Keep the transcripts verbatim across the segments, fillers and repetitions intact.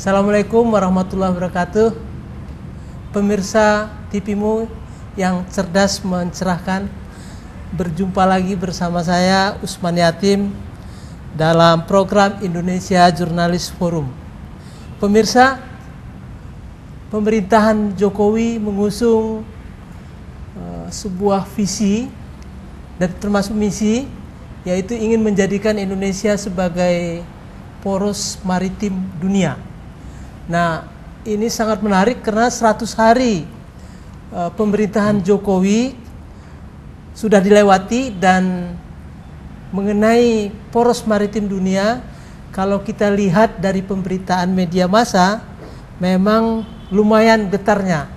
Assalamualaikum warahmatullahi wabarakatuh. Pemirsa T V M U yang cerdas mencerahkan, berjumpa lagi bersama saya Usman Yatim dalam program Indonesia Jurnalis Forum. Pemirsa, pemerintahan Jokowi mengusung uh, sebuah visi dan termasuk misi, yaitu ingin menjadikan Indonesia sebagai poros maritim dunia. Nah, ini sangat menarik karena seratus hari uh, pemerintahan Jokowi sudah dilewati, dan mengenai poros maritim dunia, kalau kita lihat dari pemberitaan media massa, memang lumayan getarnya.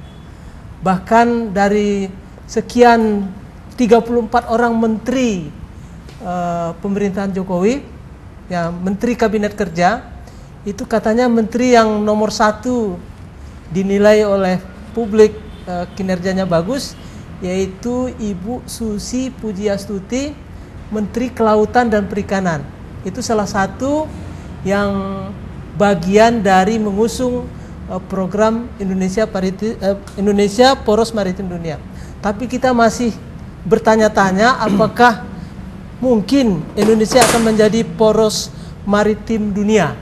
Bahkan dari sekian tiga puluh empat orang menteri pemerintahan Jokowi, ya, menteri kabinet kerja, itu katanya menteri yang nomor satu dinilai oleh publik eh, kinerjanya bagus, yaitu Ibu Susi Pujiastuti, Menteri Kelautan dan Perikanan. Itu salah satu yang bagian dari mengusung eh, program Indonesia, Pariti, eh, Indonesia Poros Maritim Dunia. Tapi kita masih bertanya-tanya apakah mungkin Indonesia akan menjadi poros maritim dunia?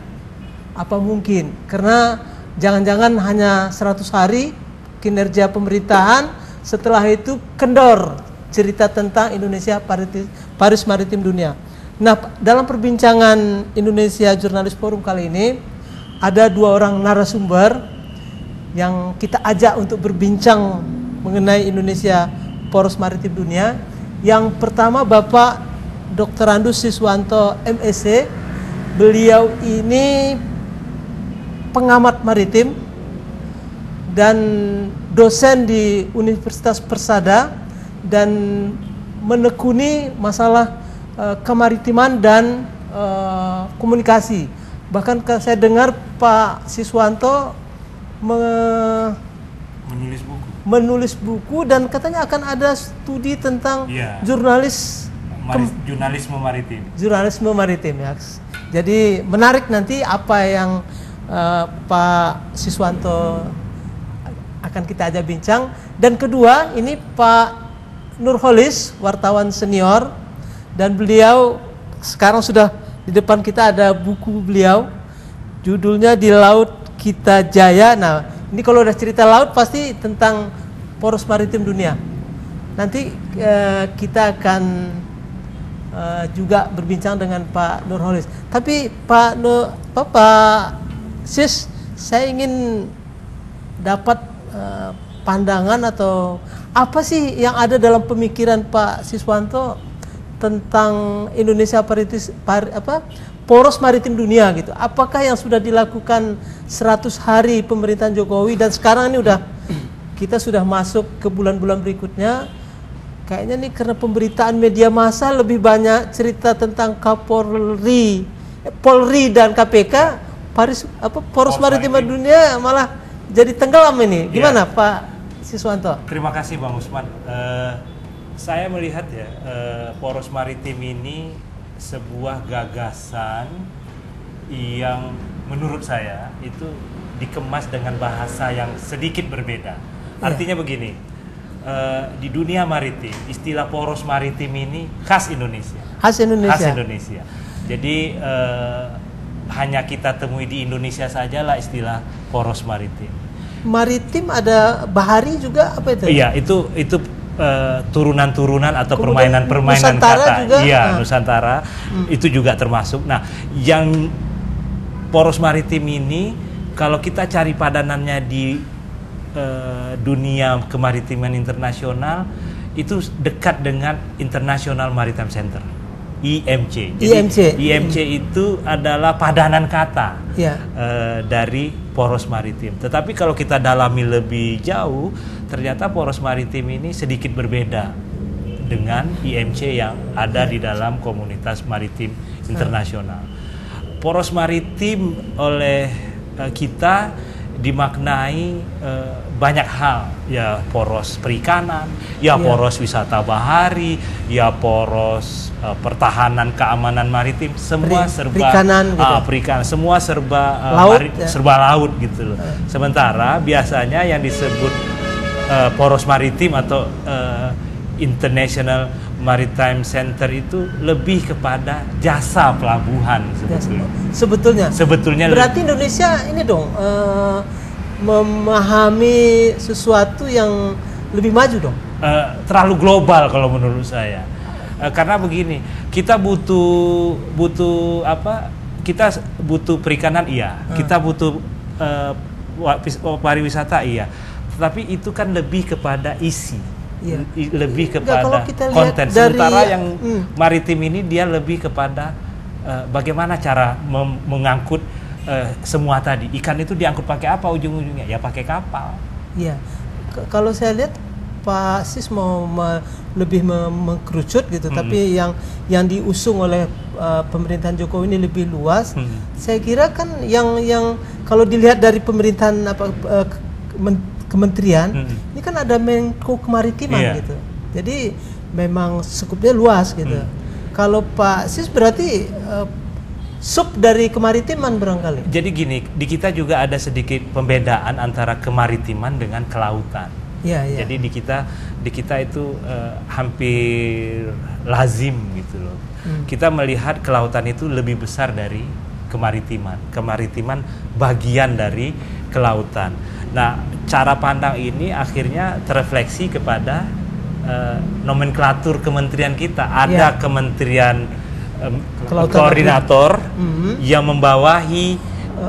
Apa mungkin? Karena jangan-jangan hanya seratus hari kinerja pemerintahan, setelah itu kendor cerita tentang Indonesia Poros Maritim Dunia. Nah, dalam perbincangan Indonesia Jurnalis Forum kali ini, ada dua orang narasumber yang kita ajak untuk berbincang mengenai Indonesia Poros Maritim Dunia. Yang pertama, Bapak Doktor Andus Siswanto, M Sc. Beliau ini pengamat maritim dan dosen di Universitas Persada, dan menekuni masalah uh, kemaritiman dan uh, komunikasi. Bahkan saya dengar Pak Siswanto me menulis buku. menulis buku dan katanya akan ada studi tentang yeah. jurnalis Maris, jurnalisme maritim. Jurnalisme maritim, ya. Jadi menarik nanti apa yang uh, Pak Siswanto akan kita ajak bincang. Dan kedua, ini Pak Nurcholish, wartawan senior, dan beliau sekarang sudah di depan kita, ada buku beliau, judulnya Di Laut Kita Jaya. Nah, ini kalau udah cerita laut pasti tentang poros maritim dunia. Nanti uh, kita akan Uh, juga berbincang dengan Pak Nurcholish. Tapi Pak Nur, Pak Sis, saya ingin dapat uh, pandangan atau apa sih yang ada dalam pemikiran Pak Siswanto tentang Indonesia Paritis, par, apa, Poros Maritim Dunia gitu. Apakah yang sudah dilakukan seratus hari pemerintahan Jokowi, dan sekarang ini udah kita sudah masuk ke bulan-bulan berikutnya? Kayaknya nih karena pemberitaan media massa lebih banyak cerita tentang Kapolri, eh, Polri dan K P K, Paris, apa, Poros Maritim Dunia malah jadi tenggelam ini. Gimana ya, Pak Siswanto? Terima kasih Bang Usman. Uh, saya melihat ya, uh, Poros Maritim ini sebuah gagasan yang menurut saya itu dikemas dengan bahasa yang sedikit berbeda. Artinya ya, begini. Uh, di dunia maritim, istilah poros maritim ini khas Indonesia. Khas Indonesia. Khas Indonesia. Jadi uh, hanya kita temui di Indonesia sajalah istilah poros maritim. Maritim ada bahari juga, apa itu? Iya, itu itu turunan-turunan uh, atau permainan-permainan kata. Juga, iya, nah. Nusantara hmm. itu juga termasuk. Nah, yang poros maritim ini kalau kita cari padanannya di Uh, dunia kemaritiman internasional, itu dekat dengan International Maritime Center, I M C. Jadi, I M C. I M C itu adalah padanan kata yeah. uh, dari poros maritim. Tetapi kalau kita dalami lebih jauh, ternyata poros maritim ini sedikit berbeda dengan I M C yang ada di dalam komunitas maritim internasional. Poros maritim oleh uh, kita dimaknai eh, banyak hal, ya poros perikanan, ya, ya. poros wisata bahari, ya poros eh, pertahanan keamanan maritim, semua Peri, serba perikanan, gitu. ah, perikanan, semua serba eh, laut, mari, ya. serba laut gitu loh. Eh. Sementara biasanya yang disebut eh, poros maritim atau eh, International Maritime Center itu lebih kepada jasa pelabuhan sebetulnya. Sebetulnya. Sebetulnya berarti Indonesia ini dong uh, memahami sesuatu yang lebih maju dong. Uh, terlalu global kalau menurut saya. Uh, karena begini, kita butuh butuh apa? Kita butuh perikanan iya, uh. kita butuh uh, pariwisata iya. Tetapi itu kan lebih kepada isi. Ya. Lebih kepada konten, sementara yang hmm. maritim ini dia lebih kepada uh, bagaimana cara mengangkut uh, semua tadi. Ikan itu diangkut pakai apa ujung-ujungnya? Ya pakai kapal. Iya. Kalau saya lihat Pak Sis mau me lebih me mengkerucut gitu, hmm. tapi yang yang diusung oleh uh, pemerintahan Jokowi ini lebih luas. Hmm. Saya kira kan yang yang kalau dilihat dari pemerintahan apa uh, kementerian, hmm. ini kan ada Menko Kemaritiman yeah. gitu. Jadi memang skupnya luas gitu. Hmm. Kalau Pak Sis berarti uh, sub dari kemaritiman barangkali. Jadi gini, di kita juga ada sedikit pembedaan antara kemaritiman dengan kelautan. Yeah, yeah. Jadi di kita di kita itu uh, hampir lazim gitu loh. Hmm. Kita melihat kelautan itu lebih besar dari kemaritiman. Kemaritiman bagian dari kelautan. Nah, cara pandang ini akhirnya terefleksi kepada uh, nomenklatur kementerian kita. Ada ya. kementerian um, kelautan koordinator kelautan. yang membawahi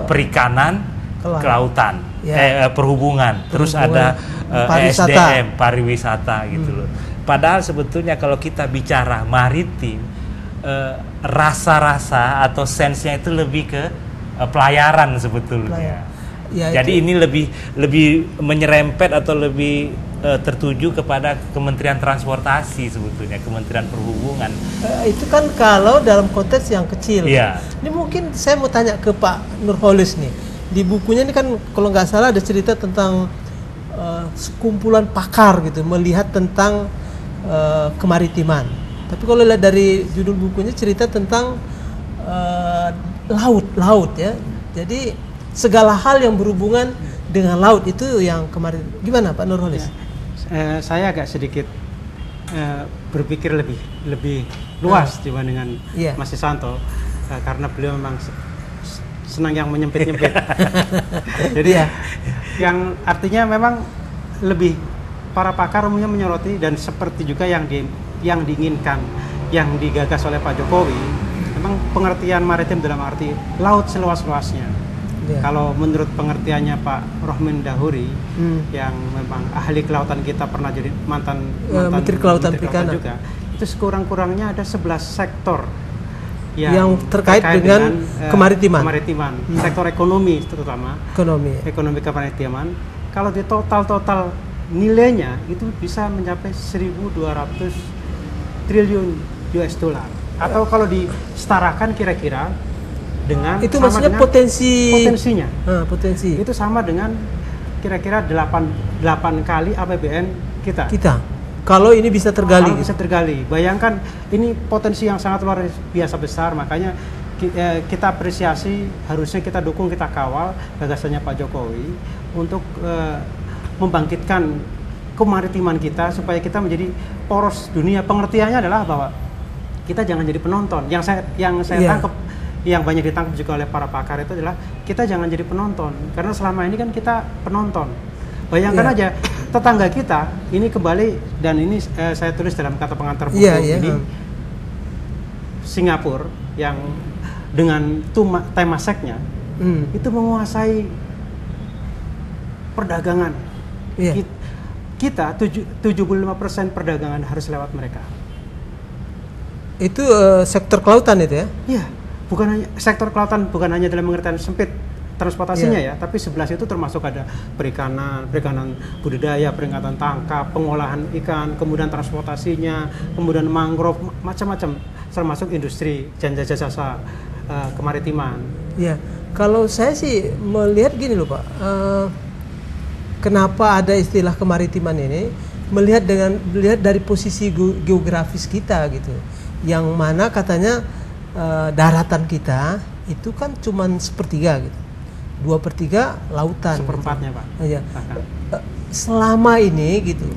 perikanan, kelautan, kelautan ya. eh, perhubungan, perhubungan, terus ada uh, pariwisata. S D M, pariwisata gitu hmm. loh. Padahal sebetulnya kalau kita bicara maritim, rasa-rasa uh, atau sensenya itu lebih ke uh, pelayaran sebetulnya. Pelayan. Ya, Jadi itu. ini lebih lebih menyerempet atau lebih uh, tertuju kepada Kementerian Transportasi sebetulnya, Kementerian Perhubungan. Uh, itu kan kalau dalam konteks yang kecil. Yeah. Ini mungkin saya mau tanya ke Pak Nurcholish nih. Di bukunya ini kan kalau nggak salah ada cerita tentang uh, sekumpulan pakar gitu melihat tentang uh, kemaritiman. Tapi kalau lihat dari judul bukunya cerita tentang uh, laut, laut ya. Jadi segala hal yang berhubungan dengan laut itu yang kemarin gimana Pak Nurcholish? Ya, eh, saya agak sedikit eh, berpikir lebih lebih luas uh, dibandingkan yeah. Mas Siswanto eh, karena beliau memang senang yang menyempit-nyempit. Jadi yeah. yang artinya memang lebih para pakar umumnya menyoroti dan seperti juga yang di, yang diinginkan yang digagas oleh Pak Jokowi memang pengertian maritim dalam arti laut seluas-luasnya. Ya. Kalau menurut pengertiannya Pak Rohmin Dahuri hmm. yang memang ahli kelautan kita pernah jadi mantan, mantan Menteri Kelautan, Menteri Kelautan juga, itu sekurang-kurangnya ada sebelas sektor yang, yang terkait, terkait dengan, dengan kemaritiman, kemaritiman. Hmm. sektor ekonomi terutama ekonomi ekonomi kemaritiman. Kalau di total-total nilainya itu bisa mencapai seribu dua ratus triliun U S dollar atau kalau disetarakan kira-kira dengan itu maksudnya dengan potensi potensinya uh, potensi itu sama dengan kira-kira delapan kali A P B N kita kita kalau ini bisa tergali gitu. bisa tergali bayangkan ini potensi yang sangat luar biasa besar, makanya kita, kita apresiasi, harusnya kita dukung, kita kawal gagasannya Pak Jokowi untuk uh, membangkitkan kemaritiman kita supaya kita menjadi poros dunia. Pengertiannya adalah bahwa kita jangan jadi penonton, yang saya yang saya yeah. tangkap yang banyak ditangkap juga oleh para pakar itu adalah kita jangan jadi penonton, karena selama ini kan kita penonton. Bayangkan yeah. aja tetangga kita ini kembali, dan ini eh, saya tulis dalam kata pengantar buku yeah, yeah. ini Singapura yang dengan tuma, tema seknya mm. itu menguasai perdagangan yeah. kita. tujuh puluh lima persen perdagangan harus lewat mereka. Itu uh, sektor kelautan itu ya? Iya yeah. Bukan hanya sektor kelautan, bukan hanya dalam pengertian sempit transportasinya yeah. ya, tapi sebelas itu termasuk ada perikanan, perikanan budidaya, perikanan tangkap, pengolahan ikan, kemudian transportasinya, kemudian mangrove, macam-macam, termasuk industri jasa-jasa uh, kemaritiman. Iya. Yeah. Kalau saya sih melihat gini loh Pak, uh, kenapa ada istilah kemaritiman ini, melihat dengan melihat dari posisi geografis kita gitu, yang mana katanya uh, daratan kita itu kan cuman sepertiga gitu, dua per tiga lautan. Seperempatnya gitu. Pak. Nah, ya. uh, selama ini gitu,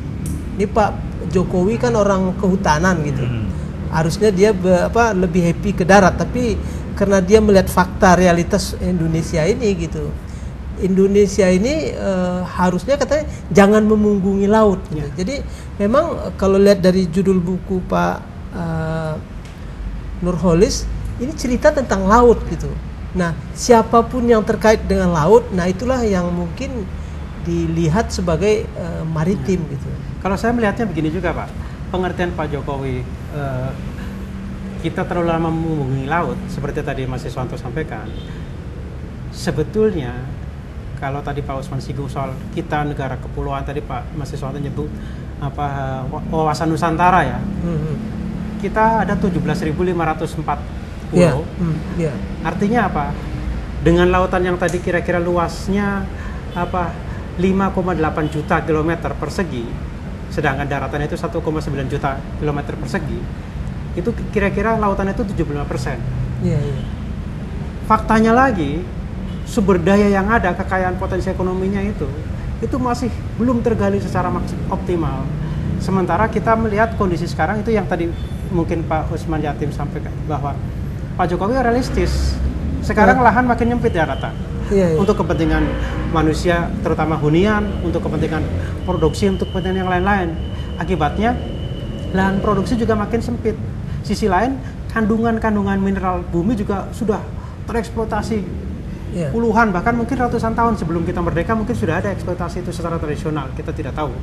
ini Pak Jokowi kan orang kehutanan gitu, hmm. harusnya dia be, apa lebih happy ke darat, tapi karena dia melihat fakta realitas Indonesia ini gitu, Indonesia ini e, harusnya katanya jangan memunggungi laut gitu. Yeah. Jadi memang kalau lihat dari judul buku Pak e, Nurcholish, ini cerita tentang laut gitu. Nah siapapun yang terkait dengan laut, nah itulah yang mungkin dilihat sebagai e, maritim. Yeah. Gitu. Kalau saya melihatnya begini juga Pak, pengertian Pak Jokowi e, kita terlalu lama menghubungi laut, seperti tadi Mas Siswanto sampaikan. Sebetulnya, kalau tadi Pak Usman singgung soal kita negara kepulauan, tadi Pak Mas Siswanto nyebut apa wawasan Nusantara ya. Mm-hmm. Kita ada tujuh belas ribu lima ratus empat pulau. Yeah. Mm, yeah. Artinya apa? Dengan lautan yang tadi kira-kira luasnya apa lima koma delapan juta kilometer persegi, sedangkan daratan itu satu koma sembilan juta kilometer persegi. Itu kira-kira lautannya itu tujuh puluh lima persen. Yeah, yeah. Faktanya lagi, sumber daya yang ada, kekayaan potensi ekonominya itu, itu masih belum tergali secara optimal. Sementara kita melihat kondisi sekarang itu yang tadi mungkin Pak Usman Yatim sampaikan, bahwa Pak Jokowi realistis. Sekarang yeah. lahan makin nyempit daratan. Yeah, yeah. Untuk kepentingan manusia, terutama hunian, untuk kepentingan produksi, untuk kepentingan yang lain-lain. Akibatnya, lahan produksi juga makin sempit. Sisi lain, kandungan-kandungan mineral bumi juga sudah tereksploitasi yeah. puluhan, bahkan mungkin ratusan tahun sebelum kita merdeka, mungkin sudah ada eksploitasi itu secara tradisional, kita tidak tahu.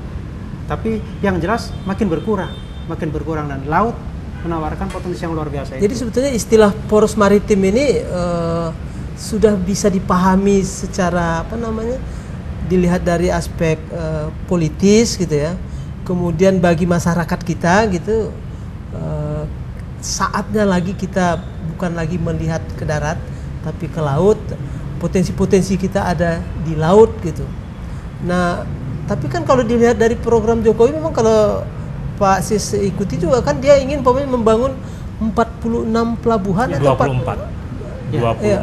Tapi yang jelas makin berkurang, makin berkurang, dan laut menawarkan potensi yang luar biasa. Jadi itu. Sebetulnya istilah poros maritim ini uh, sudah bisa dipahami secara apa namanya, dilihat dari aspek uh, politis gitu ya. Kemudian bagi masyarakat kita gitu. Uh, saatnya lagi kita bukan lagi melihat ke darat tapi ke laut, potensi-potensi kita ada di laut gitu. Nah tapi kan kalau dilihat dari program Jokowi, memang kalau Pak Sis ikuti juga kan, dia ingin membangun empat puluh enam pelabuhan ya, atau dua puluh empat, ya, dua puluh empat. Ya,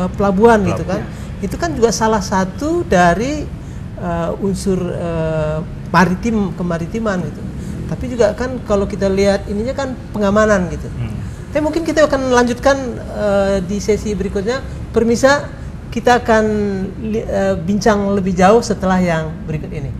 uh, pelabuhan dua puluh empat gitu kan ya. Itu kan juga salah satu dari uh, unsur uh, maritim kemaritiman gitu. Tapi juga kan kalau kita lihat ininya kan pengamanan gitu. Hmm. Tapi mungkin kita akan lanjutkan uh, di sesi berikutnya. Permisa, kita akan uh, bincang lebih jauh setelah yang berikut ini.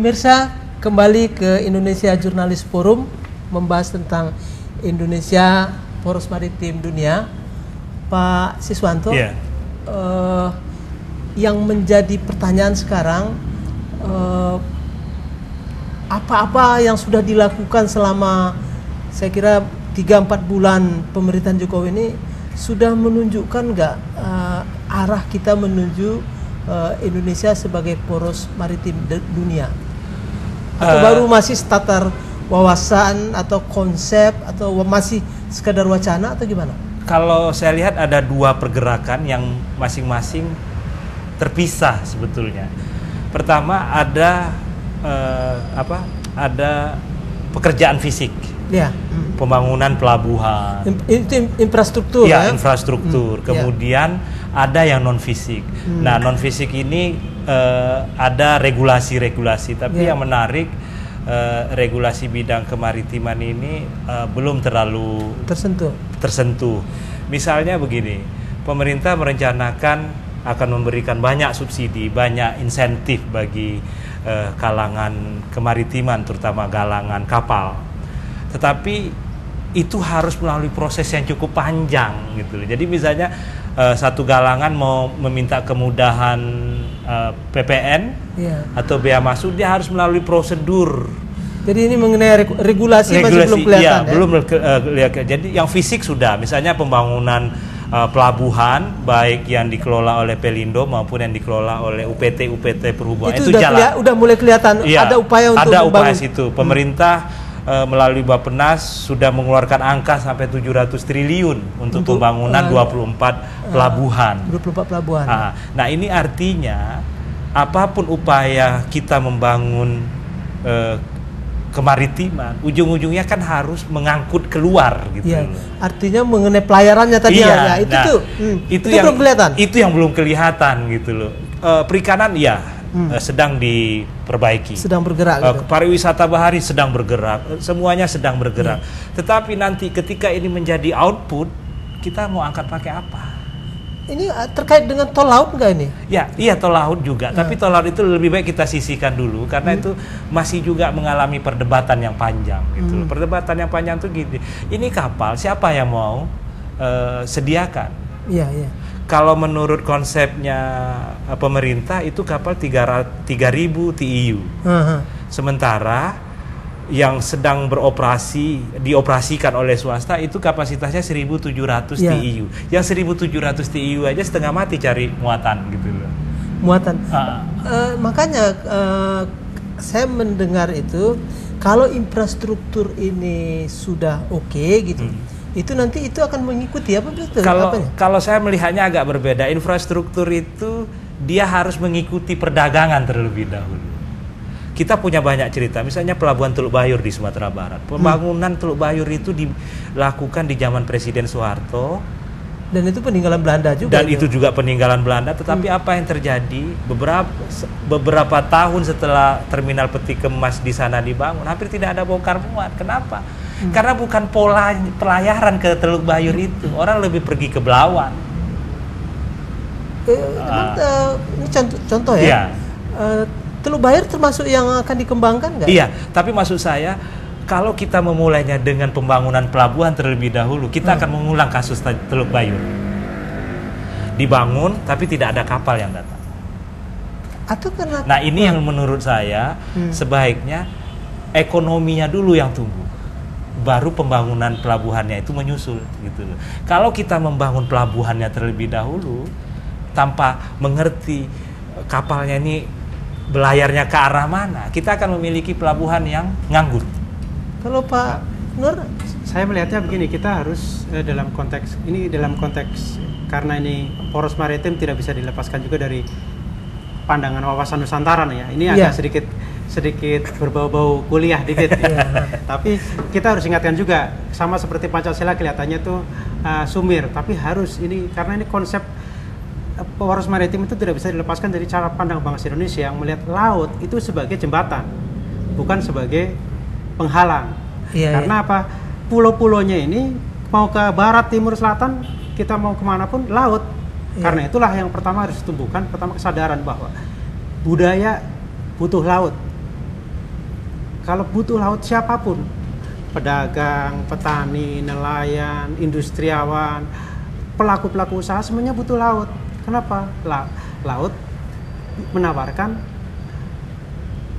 Pemirsa, kembali ke Indonesia Jurnalis Forum, membahas tentang Indonesia poros maritim dunia. Pak Siswanto, yeah. uh, yang menjadi pertanyaan sekarang, apa-apa uh, yang sudah dilakukan selama saya kira tiga sampai empat bulan pemerintahan Jokowi ini, sudah menunjukkan nggak uh, arah kita menuju uh, Indonesia sebagai poros maritim dunia? Atau uh, baru masih status wawasan atau konsep, atau masih sekadar wacana, atau gimana? Kalau saya lihat ada dua pergerakan yang masing-masing terpisah sebetulnya. Pertama ada eh, apa? Ada pekerjaan fisik, ya. Hmm. Pembangunan pelabuhan, In, infrastruktur, ya, ya? infrastruktur. Hmm. Kemudian ya. Ada yang non fisik. Hmm. Nah, non fisik ini Uh, ada regulasi-regulasi, tapi yeah. yang menarik uh, regulasi bidang kemaritiman ini uh, belum terlalu tersentuh. Tersentuh. Misalnya begini, pemerintah merencanakan akan memberikan banyak subsidi, banyak insentif bagi uh, kalangan kemaritiman, terutama kalangan kapal. Tetapi itu harus melalui proses yang cukup panjang gitu. Jadi misalnya uh, satu galangan mau meminta kemudahan uh, P P N yeah. atau bea masuk, dia harus melalui prosedur. Jadi ini mengenai regulasi, regulasi masih belum kelihatan. Iya, ya? Belum kelihatan. Jadi yang fisik sudah, misalnya pembangunan uh, pelabuhan baik yang dikelola oleh Pelindo maupun yang dikelola oleh U P T U P T Perhubungan itu, itu sudah jalan. Udah mulai kelihatan iya, ada upaya untuk ada upaya situ. Pemerintah uh, melalui Bappenas sudah mengeluarkan angka sampai tujuh ratus triliun untuk, untuk pembangunan uh, dua puluh empat pelabuhan. dua puluh empat pelabuhan. Nah, nah ini artinya apapun upaya kita membangun uh, kemaritiman, ujung-ujungnya kan harus mengangkut keluar gitu. Iya, artinya mengenai pelayarannya tadi iya, ya, itu nah, tuh, hmm, itu, itu yang belum kelihatan. Itu yang belum kelihatan gitu loh. E, perikanan ya hmm. e, sedang diperbaiki. Sedang bergerak. E, gitu. Pariwisata bahari sedang bergerak. E, semuanya sedang bergerak. Hmm. Tetapi nanti ketika ini menjadi output, kita mau angkat pakai apa? Ini terkait dengan tol laut nggak ini? Ya, iya tol laut juga. Nah. Tapi tol laut itu lebih baik kita sisihkan dulu karena hmm. itu masih juga mengalami perdebatan yang panjang. Gitu. Hmm. Perdebatan yang panjang tuh gini. Ini kapal siapa yang mau uh, sediakan? Iya, iya. Kalau menurut konsepnya uh, pemerintah itu kapal tiga ribu T E U. Uh-huh. Sementara yang sedang beroperasi dioperasikan oleh swasta itu kapasitasnya seribu tujuh ratus ya. T E U. Yang seribu tujuh ratus T E U aja setengah mati cari muatan gitu loh. Muatan. Ah. Uh, makanya uh, saya mendengar itu kalau infrastruktur ini sudah oke okay, gitu. Hmm. Itu nanti itu akan mengikuti apa betul? Kalau apanya? Kalau saya melihatnya agak berbeda. Infrastruktur itu dia harus mengikuti perdagangan terlebih dahulu. Kita punya banyak cerita, misalnya pelabuhan Teluk Bayur di Sumatera Barat. Pembangunan hmm. Teluk Bayur itu dilakukan di zaman Presiden Soeharto. Dan itu peninggalan Belanda juga. Dan itu juga peninggalan Belanda. Tetapi hmm. apa yang terjadi beberapa beberapa tahun setelah terminal peti kemas di sana dibangun, hampir tidak ada bongkar muat. Kenapa? Hmm. Karena bukan pola pelayaran ke Teluk Bayur itu. Orang lebih pergi ke Belawan. Eh, uh, uh, ini contoh, contoh ya. Iya. Uh, Teluk Bayur termasuk yang akan dikembangkan nggak? Iya, tapi maksud saya kalau kita memulainya dengan pembangunan pelabuhan terlebih dahulu, kita hmm. akan mengulang kasus Teluk Bayur. Dibangun tapi tidak ada kapal yang datang. Atau karena nah ini hmm. yang menurut saya hmm. sebaiknya ekonominya dulu yang tumbuh, baru pembangunan pelabuhannya itu menyusul gitu. Kalau kita membangun pelabuhannya terlebih dahulu tanpa mengerti kapalnya ini belayarnya ke arah mana, kita akan memiliki pelabuhan yang nganggur. Kalau Pak Nur, saya melihatnya begini, kita harus eh, dalam konteks ini dalam konteks karena ini poros maritim tidak bisa dilepaskan juga dari pandangan wawasan Nusantara nih ya. Ini yeah. agak sedikit sedikit berbau-bau kuliah dikit. Ya. Tapi kita harus ingatkan juga sama seperti Pancasila kelihatannya tuh uh, sumir, tapi harus ini karena ini konsep poros maritim itu tidak bisa dilepaskan dari cara pandang bangsa Indonesia yang melihat laut itu sebagai jembatan, bukan sebagai penghalang. Iya, karena iya. apa? Pulau-pulaunya ini mau ke barat, timur, selatan, kita mau kemanapun laut. Iya. Karena itulah yang pertama harus ditumbuhkan, pertama kesadaran bahwa budaya butuh laut. Kalau butuh laut siapapun, pedagang, petani, nelayan, industriawan, pelaku-pelaku usaha semuanya butuh laut. Kenapa? La, laut menawarkan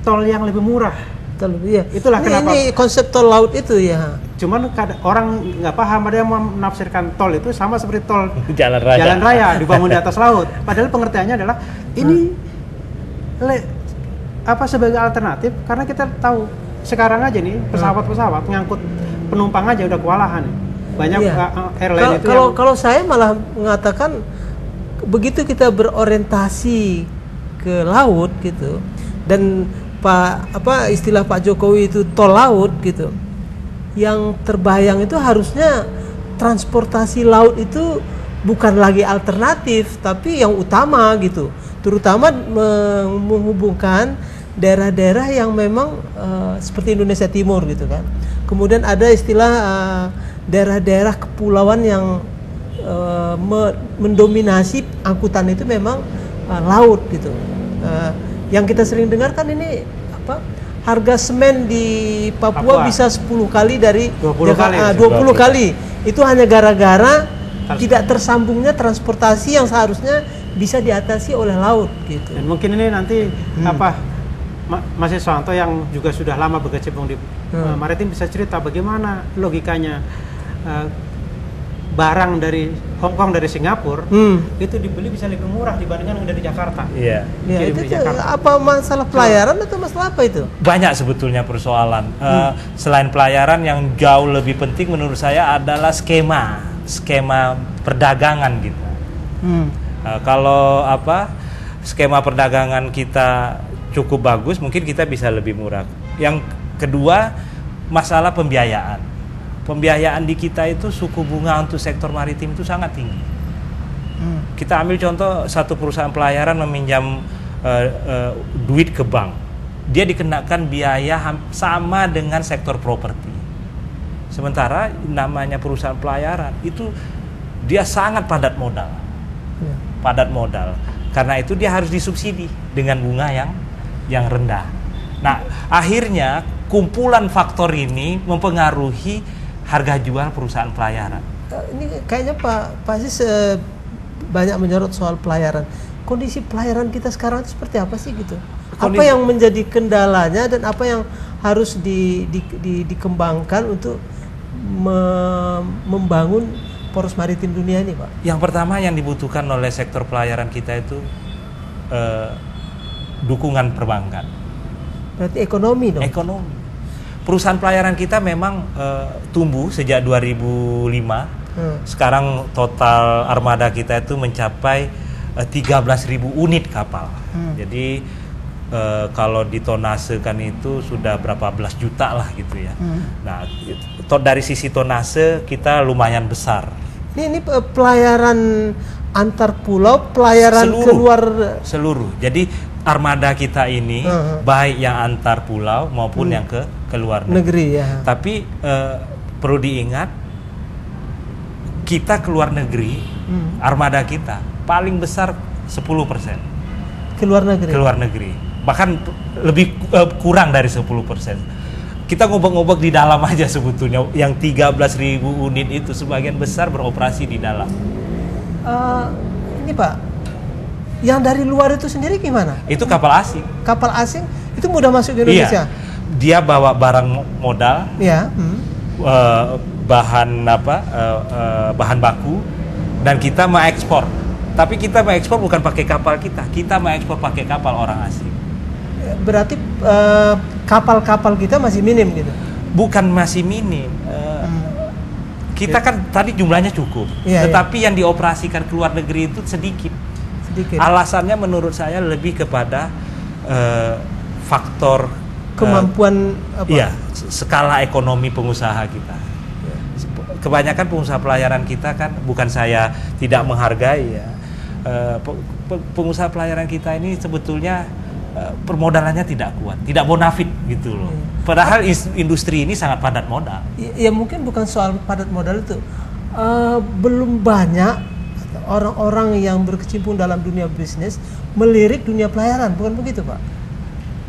tol yang lebih murah. Tol, iya. Itulah ini, kenapa. Ini konsep tol laut itu ya. Cuman orang nggak paham, ada yang menafsirkan tol itu sama seperti tol jalan raya, jalan raya dibangun di atas laut. Padahal pengertiannya adalah ini hmm. le, apa sebagai alternatif karena kita tahu sekarang aja nih pesawat-pesawat ngangkut penumpang aja udah kewalahan. Banyak iya. airline kalo, itu. Kalau yang... kalau saya malah mengatakan begitu kita berorientasi ke laut gitu dan pak apa istilah Pak Jokowi itu tol laut gitu, yang terbayang itu harusnya transportasi laut itu bukan lagi alternatif tapi yang utama gitu, terutama menghubungkan daerah-daerah yang memang uh, seperti Indonesia Timur gitu kan. Kemudian ada istilah daerah-daerah uh, kepulauan yang Uh, me mendominasi angkutan itu memang uh, laut gitu. Uh, yang kita sering dengar kan ini apa harga semen di Papua, Papua. bisa sepuluh kali dari dua puluh Jakarta, kali. dua puluh kali. Itu hanya gara-gara tidak tersambungnya transportasi yang seharusnya bisa diatasi oleh laut gitu. Dan mungkin ini nanti hmm. apa Mas Siswanto yang juga sudah lama berkecimpung di hmm. maritim bisa cerita bagaimana logikanya uh, barang dari Hongkong, dari Singapura hmm. itu dibeli bisa lebih murah dibandingkan dari Jakarta. Iya. Yeah. Itu Jakarta. Apa masalah pelayaran atau masalah apa itu? Banyak sebetulnya persoalan. Hmm. Uh, selain pelayaran yang jauh lebih penting menurut saya adalah skema, skema perdagangan gitu. Hmm. Uh, kalau apa skema perdagangan kita cukup bagus, mungkin kita bisa lebih murah. Yang kedua masalah pembiayaan. Pembiayaan di kita itu suku bunga untuk sektor maritim itu sangat tinggi. Hmm. Kita ambil contoh satu perusahaan pelayaran meminjam uh, uh, duit ke bank, dia dikenakan biaya sama dengan sektor properti. Sementara namanya perusahaan pelayaran itu dia sangat padat modal, yeah. padat modal. Karena itu dia harus disubsidi dengan bunga yang yang rendah. Nah akhirnya kumpulan faktor ini mempengaruhi harga jual perusahaan pelayaran. Ini kayaknya Pak Pak Sis eh, banyak menyorot soal pelayaran. Kondisi pelayaran kita sekarang itu seperti apa sih gitu? Kondisi. Apa yang menjadi kendalanya dan apa yang harus di, di, di, dikembangkan untuk me, membangun poros maritim dunia ini, Pak? Yang pertama yang dibutuhkan oleh sektor pelayaran kita itu eh, dukungan perbankan. Berarti ekonomi dong? Ekonomi. Perusahaan pelayaran kita memang uh, tumbuh sejak dua ribu lima. Hmm. Sekarang total armada kita itu mencapai uh, tiga belas ribu unit kapal. Hmm. Jadi uh, kalau ditonasekan itu sudah berapa belas juta lah gitu ya. Hmm. Nah, to dari sisi tonase kita lumayan besar. Ini, ini pelayaran antar pulau, pelayaran seluruh, keluar seluruh. Jadi armada kita ini uh-huh. baik yang antar pulau maupun hmm. yang ke keluar negeri, negeri ya. Tapi eh, perlu diingat kita keluar negeri hmm. armada kita paling besar sepuluh persen keluar negeri. Keluar negeri. Bahkan lebih eh, kurang dari sepuluh persen. Kita ngobok-ngobok di dalam aja sebetulnya. Yang tiga belas ribu unit itu sebagian besar beroperasi di dalam. Uh, ini Pak. Yang dari luar itu sendiri gimana? Itu kapal asing. Kapal asing itu mudah masuk ke Indonesia. Iya. Dia bawa barang modal, iya. hmm. uh, bahan apa, uh, uh, bahan baku, dan kita mengekspor. Tapi kita mengekspor bukan pakai kapal kita, kita mengekspor pakai kapal orang asing. Berarti kapal-kapal uh, kita masih minim gitu? Bukan masih minim. Uh, hmm. Kita kan tadi jumlahnya cukup, iya, tetapi iya. yang dioperasikan ke luar negeri itu sedikit. Dikit. Alasannya menurut saya lebih kepada uh, faktor kemampuan uh, apa? Iya, skala ekonomi pengusaha kita. Ya. Kebanyakan pengusaha pelayaran kita kan bukan saya tidak menghargai ya. Uh, pengusaha pelayaran kita ini sebetulnya uh, permodalannya tidak kuat, tidak bonafit gitu loh. Ya. Padahal Apa? industri ini sangat padat modal. Ya, ya mungkin bukan soal padat modal itu. Uh, belum banyak orang-orang yang berkecimpung dalam dunia bisnis melirik dunia pelayaran, bukan begitu Pak?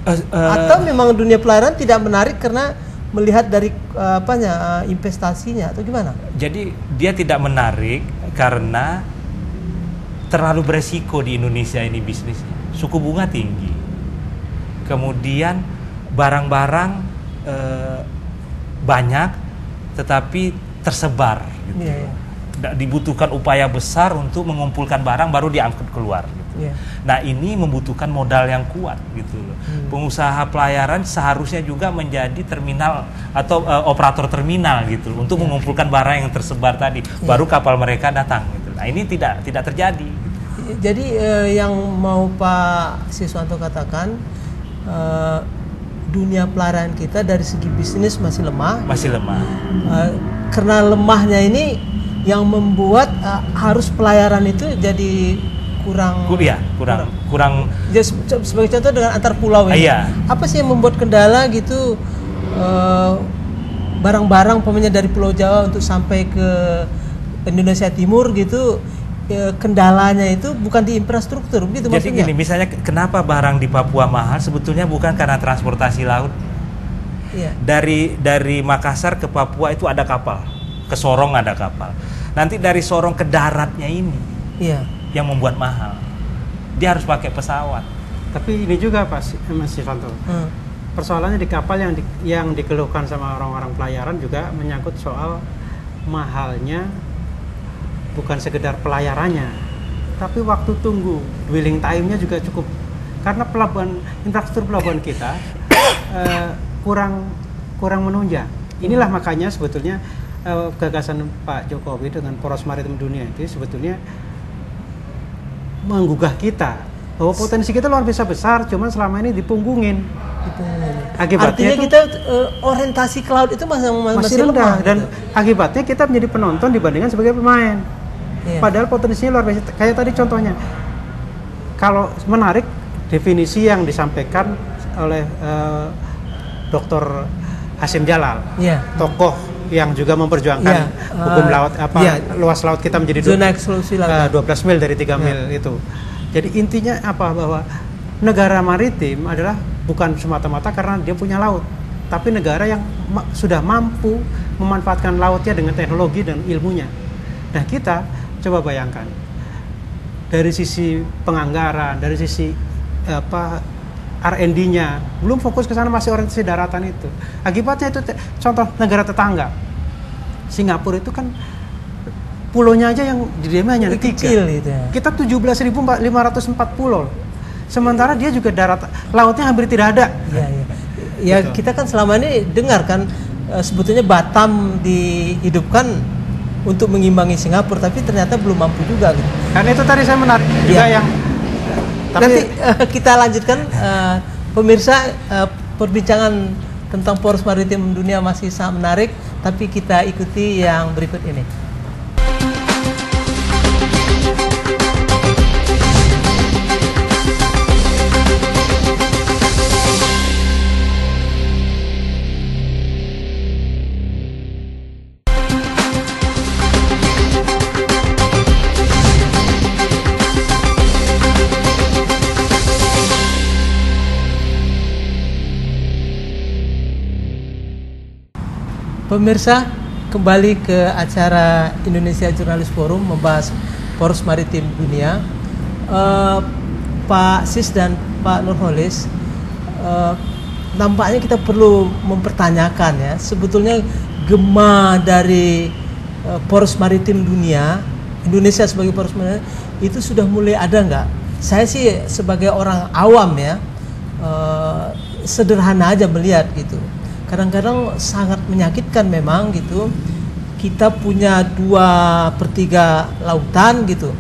Uh, uh, atau memang dunia pelayaran tidak menarik karena melihat dari uh, apanya uh, investasinya atau gimana? Jadi dia tidak menarik karena terlalu beresiko di Indonesia ini bisnis, suku bunga tinggi, kemudian barang-barang uh, banyak tetapi tersebar gitu. Yeah, yeah. Dibutuhkan upaya besar untuk mengumpulkan barang baru diangkut keluar gitu. Yeah. Nah ini membutuhkan modal yang kuat gitu loh. Hmm. Pengusaha pelayaran seharusnya juga menjadi terminal atau uh, operator terminal gitu loh, untuk yeah. mengumpulkan barang yang tersebar tadi yeah. baru kapal mereka datang gitu. Nah ini tidak tidak terjadi gitu. Jadi eh, yang mau Pak Siswanto katakan eh, dunia pelayaran kita dari segi bisnis masih lemah. Masih lemah. Eh, karena lemahnya ini yang membuat uh, harus pelayaran itu jadi kurang ya, kurang kurang, kurang ya, se sebagai contoh dengan antar pulau ini iya. apa sih yang membuat kendala gitu barang-barang uh, pemainnya dari Pulau Jawa untuk sampai ke Indonesia Timur gitu uh, kendalanya itu bukan di infrastruktur gitu jadi maksudnya. Gini misalnya kenapa barang di Papua mahal sebetulnya bukan karena transportasi laut iya. dari dari Makassar ke Papua itu ada kapal, ke Sorong ada kapal, Nanti dari Sorong ke daratnya ini yeah. yang membuat mahal. Dia harus pakai pesawat. Tapi ini juga Pak Siswanto, hmm. persoalannya di kapal yang di, yang dikeluhkan sama orang-orang pelayaran juga menyangkut soal mahalnya, bukan sekedar pelayarannya, tapi waktu tunggu, dwelling time-nya juga cukup. Karena pelabuhan, infrastruktur pelabuhan kita eh, kurang kurang menunjang. Inilah makanya sebetulnya eh, gagasan Pak Jokowi dengan poros maritim dunia itu sebetulnya menggugah kita. Bahwa potensi kita luar biasa besar, cuman selama ini dipunggungin. Akibatnya artinya itu, kita uh, orientasi ke laut itu masih, masih, masih rendah, dan gitu. Akibatnya kita menjadi penonton dibandingkan sebagai pemain. Yeah. Padahal potensinya luar biasa. Kayak tadi contohnya, kalau menarik definisi yang disampaikan oleh uh, Doktor Hasim Jalal, yeah. tokoh yang juga memperjuangkan yeah. uh, hukum laut apa yeah. luas laut kita menjadi dua belas mil dari tiga yeah. mil itu. Jadi intinya apa, bahwa negara maritim adalah bukan semata-mata karena dia punya laut, tapi negara yang ma sudah mampu memanfaatkan lautnya dengan teknologi dan ilmunya. Nah kita coba bayangkan dari sisi penganggaran, dari sisi apa R and D-nya belum fokus ke sana, masih orientasi daratan itu. Akibatnya itu contoh negara tetangga Singapura itu kan. Pulonya aja yang jadi hanya ada tiga. Gitu ya. Kita tujuh belas ribu lima ratus empat pulau. Sementara dia juga darat lautnya hampir tidak ada. Ya, ya. ya gitu. Kita kan selama ini dengar kan e, sebetulnya Batam dihidupkan untuk mengimbangi Singapura, tapi ternyata belum mampu juga. Gitu. Karena itu tadi saya menarik ya. juga yang. Tapi, nanti e, kita lanjutkan e, pemirsa e, perbincangan tentang poros maritim dunia masih sangat menarik, tapi kita ikuti yang berikut ini. Pemirsa, kembali ke acara Indonesia Jurnalis Forum membahas poros maritim dunia. uh, Pak Sis dan Pak Nurcholish, uh, nampaknya kita perlu mempertanyakan ya, sebetulnya gema dari uh, poros maritim dunia, Indonesia sebagai poros maritim itu sudah mulai ada nggak? Saya sih sebagai orang awam ya, uh, sederhana aja melihat gitu. Kadang-kadang sangat menyakitkan memang gitu, kita punya dua per tiga lautan gitu,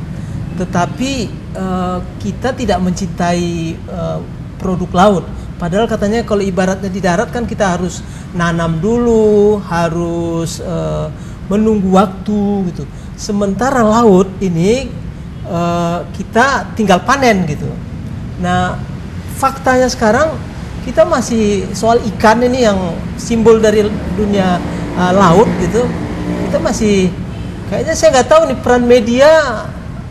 tetapi uh, kita tidak mencintai uh, produk laut. Padahal katanya kalau ibaratnya di darat kan kita harus nanam dulu, harus uh, menunggu waktu gitu. Sementara laut ini uh, kita tinggal panen gitu. Nah faktanya sekarang kita masih soal ikan ini yang simbol dari dunia uh, laut gitu, kita masih kayaknya, saya nggak tahu nih peran media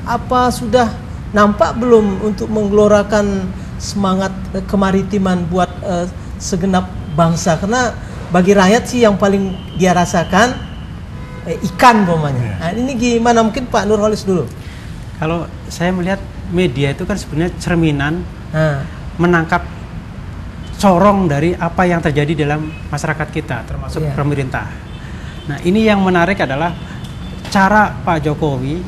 apa sudah nampak belum untuk menggelorakan semangat uh, kemaritiman buat uh, segenap bangsa, karena bagi rakyat sih yang paling dia rasakan eh, ikan bomanya. Nah, ini gimana, mungkin Pak Nurcholish dulu. Kalau saya melihat media itu kan sebenarnya cerminan nah. menangkap corong dari apa yang terjadi dalam masyarakat kita, termasuk yeah. pemerintah. Nah ini yang menarik adalah cara Pak Jokowi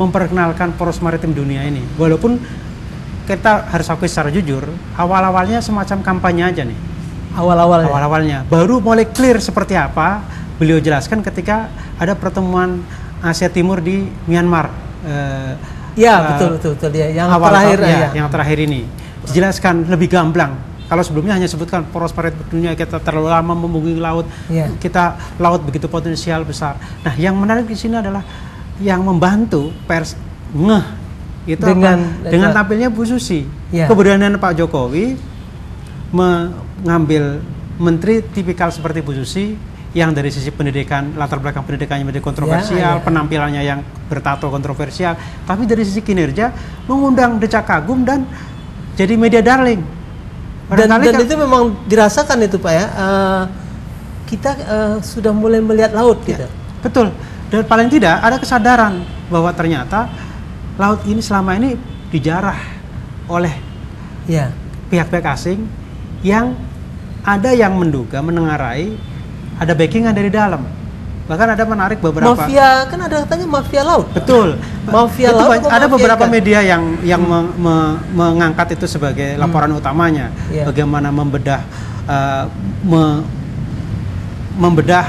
memperkenalkan poros maritim dunia ini. Walaupun kita harus akui secara jujur, awal-awalnya semacam kampanye aja nih. Awal-awalnya? Awal-awalnya. Baru mulai clear seperti apa, beliau jelaskan ketika ada pertemuan Asia Timur di Myanmar. Uh, ya, uh, betul, betul, betul. Ya, yang awal terakhir. Ya, ya. Yang terakhir ini. Dijelaskan lebih gamblang. Kalau sebelumnya hanya sebutkan poros maritim dunia, kita terlalu lama membungkui laut, yeah. kita laut begitu potensial besar. Nah, yang menarik di sini adalah yang membantu pers ngeh itu dengan apa? dengan tampilnya Bu Susi. Yeah. Keberanian Pak Jokowi mengambil menteri tipikal seperti Bu Susi yang dari sisi pendidikan, latar belakang pendidikannya menjadi kontroversial, yeah, yeah. penampilannya yang bertato kontroversial, tapi dari sisi kinerja mengundang decak kagum dan jadi media darling. Dan, dan kan, itu memang dirasakan itu Pak ya, uh, kita uh, sudah mulai melihat laut ya, gitu. Betul, Dan paling tidak ada kesadaran bahwa ternyata laut ini selama ini dijarah oleh pihak-pihak ya. asing yang ada yang menduga, menengarai ada backingan dari dalam. Bahkan ada menarik beberapa mafia, kan ada katanya mafia laut. Betul. Mafia laut. Ada beberapa kan? media yang yang hmm. me, me, mengangkat itu sebagai laporan hmm. utamanya. Yeah. Bagaimana membedah uh, me, membedah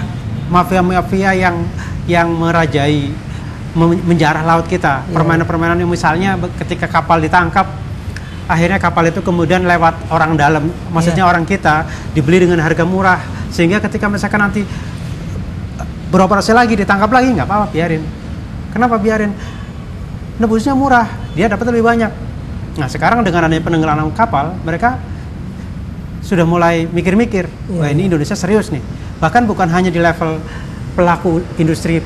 mafia-mafia yang yang merajai menjarah laut kita. Permainan-permainan yeah. misalnya ketika kapal ditangkap, akhirnya kapal itu kemudian lewat orang dalam, maksudnya yeah. orang kita dibeli dengan harga murah sehingga ketika misalkan nanti beroperasi lagi, ditangkap lagi, nggak apa-apa, biarin. Kenapa biarin? Nebusnya murah, dia dapat lebih banyak. Nah, sekarang dengan adanya penenggelaman kapal, mereka sudah mulai mikir-mikir, wah ini Indonesia serius nih. Bahkan bukan hanya di level pelaku industri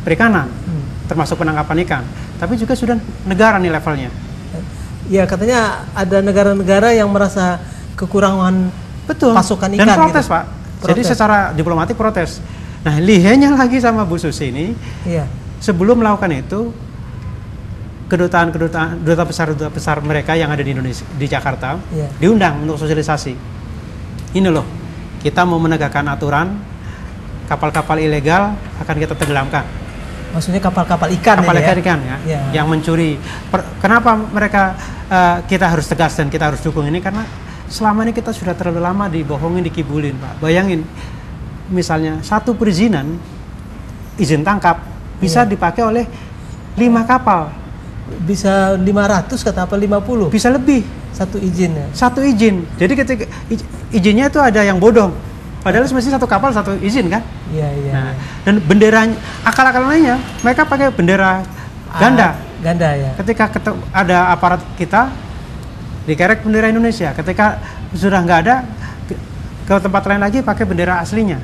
perikanan, hmm. termasuk penangkapan ikan, tapi juga sudah negara nih levelnya. Ya, katanya ada negara-negara yang merasa kekurangan Betul. pasukan ikan. Dan protes, gitu. Pak. Protes. Jadi secara diplomatik protes. Nah, lihainya lagi sama Bu Susi ini, iya. sebelum melakukan itu, kedutaan-kedutaan, duta besar-duta besar mereka yang ada di Indonesia, di Jakarta, iya. diundang untuk sosialisasi. Ini loh, kita mau menegakkan aturan, kapal-kapal ilegal akan kita tenggelamkan. Maksudnya kapal-kapal ikan, kapal ikan, ya? ikan ya, iya. yang mencuri. Per, kenapa mereka uh, kita harus tegas dan kita harus dukung ini? Karena selama ini kita sudah terlalu lama dibohongin, dikibulin, Pak. Bayangin. Misalnya satu perizinan izin tangkap bisa iya. dipakai oleh lima kapal, bisa lima ratus kata apa lima puluh, bisa lebih satu izin ya? Satu izin. Jadi ketika izinnya itu ada yang bodong, padahal semestinya satu kapal satu izin kan? Iya iya. Nah, iya. Dan benderanya, akal-akal lainnya mereka pakai bendera ganda. Ah, ganda ya. Ketika ada aparat kita dikerek bendera Indonesia, ketika sudah nggak ada ke tempat lain lagi pakai bendera aslinya.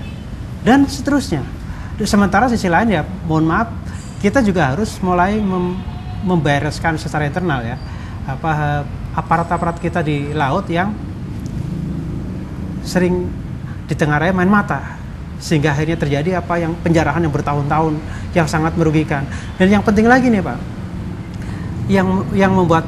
Dan seterusnya. Sementara sisi lain ya, mohon maaf, kita juga harus mulai mem membereskan secara internal ya, apa aparat-aparat kita di laut yang sering ditengarai main mata, sehingga akhirnya terjadi apa yang penjarahan yang bertahun-tahun yang sangat merugikan. Dan yang penting lagi nih Pak, yang yang membuat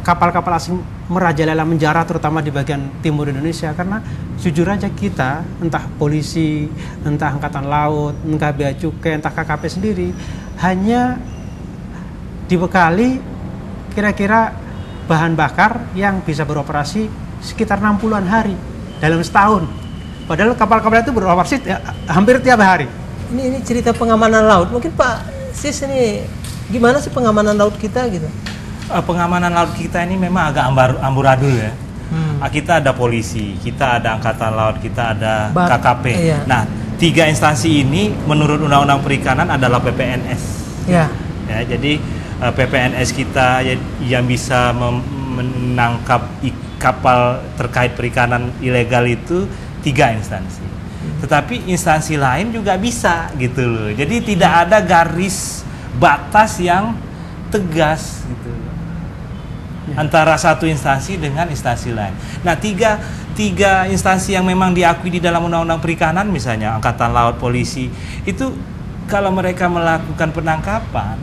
kapal-kapal asing merajalela menjarah terutama di bagian timur Indonesia, karena jujur aja kita, entah polisi, entah angkatan laut, entah bea cukai, entah K K P sendiri, hanya dibekali kira-kira bahan bakar yang bisa beroperasi sekitar enam puluhan hari dalam setahun. Padahal kapal-kapal itu beroperasi hampir tiap hari. Ini, ini cerita pengamanan laut. Mungkin Pak Sis ini gimana sih pengamanan laut kita gitu? Pengamanan laut kita ini memang agak ambar, amburadul ya. Hmm. Kita ada polisi, kita ada angkatan laut, kita ada Bar, K K P. Iya. Nah, tiga instansi ini menurut undang-undang perikanan adalah P P N S. Ya. Ya, jadi P P N S kita yang bisa menangkap kapal terkait perikanan ilegal itu tiga instansi. Hmm. Tetapi instansi lain juga bisa gitu loh. Jadi tidak ada garis batas yang tegas gitu. Ya. Antara satu instansi dengan instansi lain. Nah, tiga, tiga instansi yang memang diakui di dalam undang-undang perikanan, misalnya angkatan laut, polisi, itu kalau mereka melakukan penangkapan,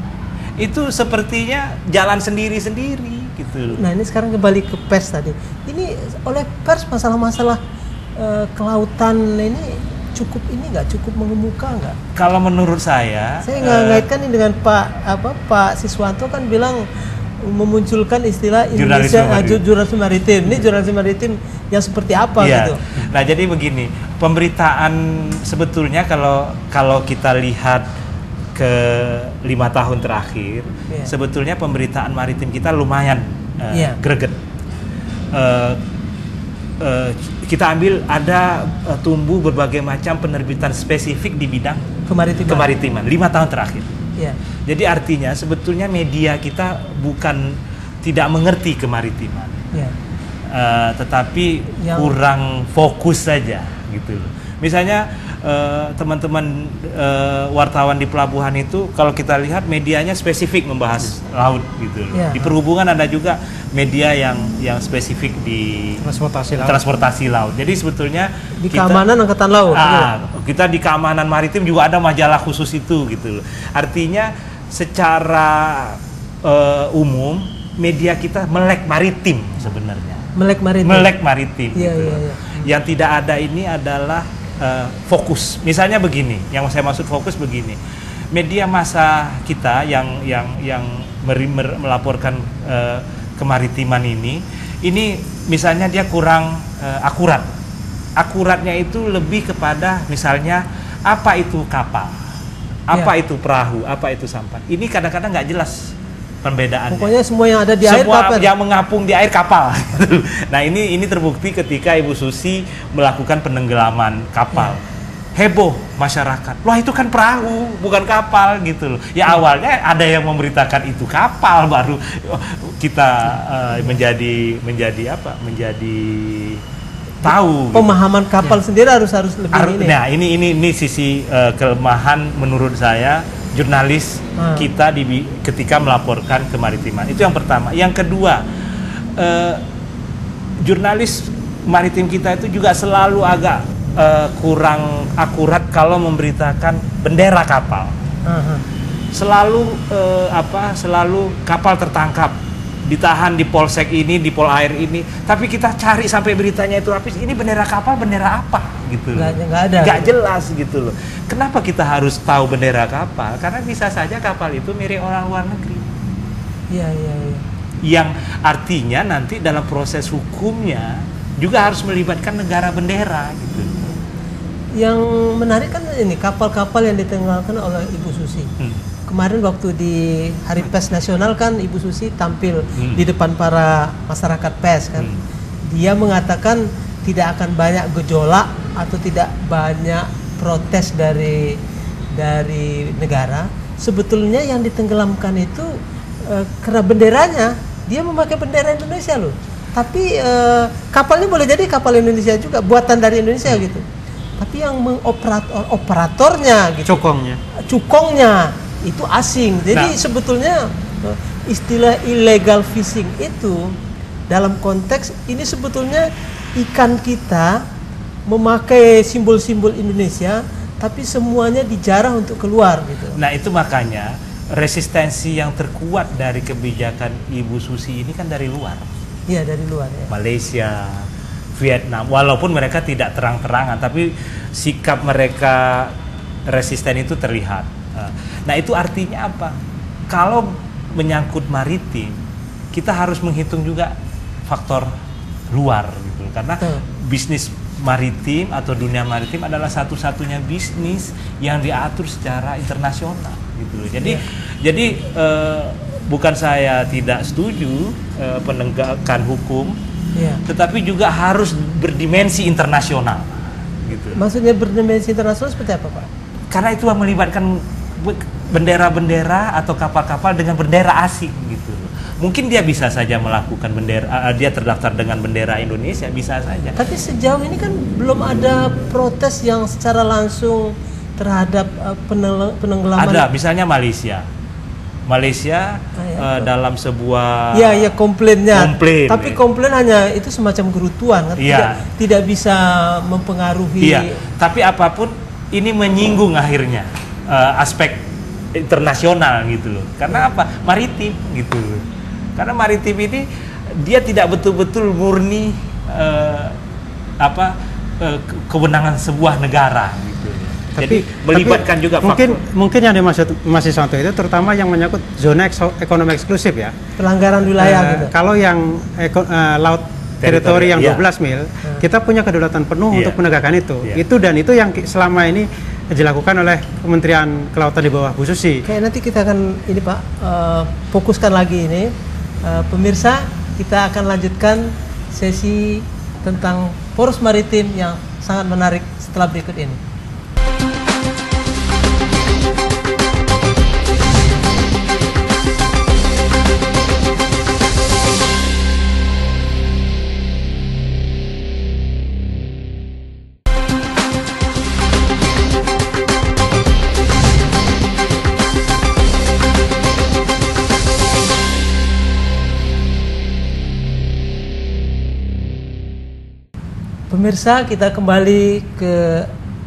itu sepertinya jalan sendiri-sendiri gitu. Nah, ini sekarang kembali ke pers tadi. Ini oleh pers masalah-masalah e, kelautan ini cukup ini nggak cukup mengemuka nggak? Kalau menurut saya, saya nggak e, ngaitkan ini dengan Pak apa Pak Siswanto kan bilang memunculkan istilah Indonesia jurnalisme maritim. Ini jurnalisme maritim yang seperti apa ya. gitu. Nah, jadi begini, pemberitaan sebetulnya kalau kalau kita lihat ke lima tahun terakhir, ya. sebetulnya pemberitaan maritim kita lumayan uh, ya. greget. Uh, uh, kita ambil ada uh, tumbuh berbagai macam penerbitan spesifik di bidang kemaritiman. kemaritiman lima tahun terakhir. Ya. Jadi artinya sebetulnya media kita bukan tidak mengerti kemaritiman, ya. uh, tetapi yang kurang fokus saja gitu. Misalnya teman-teman uh, uh, wartawan di pelabuhan itu, kalau kita lihat medianya spesifik membahas laut gitu loh. Ya. Di perhubungan ada juga media yang yang spesifik di transportasi laut. Transportasi laut. Jadi sebetulnya di kita, keamanan angkatan laut. Ah, ya. Kita di keamanan maritim juga ada majalah khusus itu gitu loh. Artinya secara uh, umum media kita melek maritim sebenarnya. Melek maritim. Melek maritim. Ya, gitu. Ya, ya. Yang tidak ada ini adalah fokus, misalnya begini, yang saya maksud fokus begini, media massa kita yang yang yang merimer, melaporkan uh, kemaritiman ini, ini misalnya dia kurang uh, akurat, akuratnya itu lebih kepada misalnya apa itu kapal, apa ya. Itu perahu, apa itu sampan, ini kadang-kadang nggak jelas pembedaannya. Pokoknya semua yang ada di semua air kapal. Yang mengapung di air kapal. Nah ini ini terbukti ketika Ibu Susi melakukan penenggelaman kapal. Ya. Heboh masyarakat. Wah itu kan perahu, bukan kapal gitu loh. Ya awalnya ada yang memberitakan itu kapal, baru kita uh, menjadi menjadi apa? Menjadi tahu pemahaman gitu. Kapal ya. Sendiri harus harus lebih Ar ini. Nah ini ini ini sisi uh, kelemahan menurut saya. Jurnalis hmm. kita di, ketika melaporkan kemaritiman itu yang pertama. Yang kedua, eh, jurnalis maritim kita itu juga selalu agak eh, kurang akurat kalau memberitakan bendera kapal. Hmm. Selalu eh, apa? Selalu kapal tertangkap, ditahan di polsek ini, di pol air ini. Tapi kita cari sampai beritanya itu habis. Ini bendera kapal, bendera apa? Gitu loh. Nggak ada. Nggak jelas gitu loh. Kenapa kita harus tahu bendera kapal? Karena bisa saja kapal itu mirip orang luar negeri. Iya, iya, iya. Yang artinya nanti dalam proses hukumnya juga harus melibatkan negara bendera gitu. Yang menarik kan ini kapal-kapal yang ditenggelamkan oleh Ibu Susi. Hmm. Kemarin waktu di Hari Pers Nasional kan Ibu Susi tampil hmm. di depan para masyarakat pers kan. Hmm. Dia mengatakan tidak akan banyak gejolak atau tidak banyak protes dari dari negara. Sebetulnya yang ditenggelamkan itu e, karena benderanya, dia memakai bendera Indonesia loh. Tapi e, kapalnya boleh jadi kapal Indonesia juga, buatan dari Indonesia hmm. gitu. Tapi yang mengoperator operatornya gitu. Cukongnya. Cukongnya itu asing. Jadi nah. sebetulnya istilah illegal fishing itu dalam konteks ini sebetulnya ikan kita memakai simbol-simbol Indonesia, tapi semuanya dijarah untuk keluar gitu. Nah itu makanya resistensi yang terkuat dari kebijakan Ibu Susi ini kan dari luar. Iya dari luar. Ya. Malaysia, Vietnam, walaupun mereka tidak terang-terangan, tapi sikap mereka resisten itu terlihat. Nah itu artinya apa? Kalau menyangkut maritim, kita harus menghitung juga faktor luar gitu, karena bisnis maritim atau dunia maritim adalah satu-satunya bisnis yang diatur secara internasional gitu. Jadi ya. jadi uh, bukan saya tidak setuju uh, penegakan hukum, ya. Tetapi juga harus berdimensi internasional gitu. Maksudnya berdimensi internasional seperti apa Pak? Karena itu melibatkan bendera-bendera atau kapal-kapal dengan bendera asing gitu. Mungkin dia bisa saja melakukan bendera, dia terdaftar dengan bendera Indonesia, bisa saja. Tapi sejauh ini kan belum ada protes yang secara langsung terhadap penenggelaman. Ada, misalnya Malaysia. Malaysia ah, ya, uh, dalam sebuah... Ya, ya, komplainnya. Komplain, tapi komplain ya. Hanya itu semacam gerutuan, kan? Ya. tidak, tidak bisa mempengaruhi. Ya. Tapi apapun, ini menyinggung akhirnya uh, aspek internasional gitu loh. Karena apa? Maritim gitu loh. Karena maritim ini dia tidak betul-betul murni uh, apa uh, kewenangan sebuah negara gitu. Tapi, Jadi melibatkan tapi juga mungkin faktor. Mungkin yang dimaksud Mas Siswanto itu terutama yang menyangkut zona ekonomi eksklusif ya. Pelanggaran wilayah uh, gitu. Kalau yang eko, uh, laut teritori yang ya. dua belas mil, hmm. kita punya kedaulatan penuh yeah. untuk menegakkan itu. Yeah. Itu dan itu yang selama ini dilakukan oleh Kementerian Kelautan di bawah Bu Susi. Kayak nanti kita akan ini Pak uh, fokuskan lagi ini. Uh, pemirsa, kita akan lanjutkan sesi tentang poros maritim yang sangat menarik setelah berikut ini. Pemirsa, kita kembali ke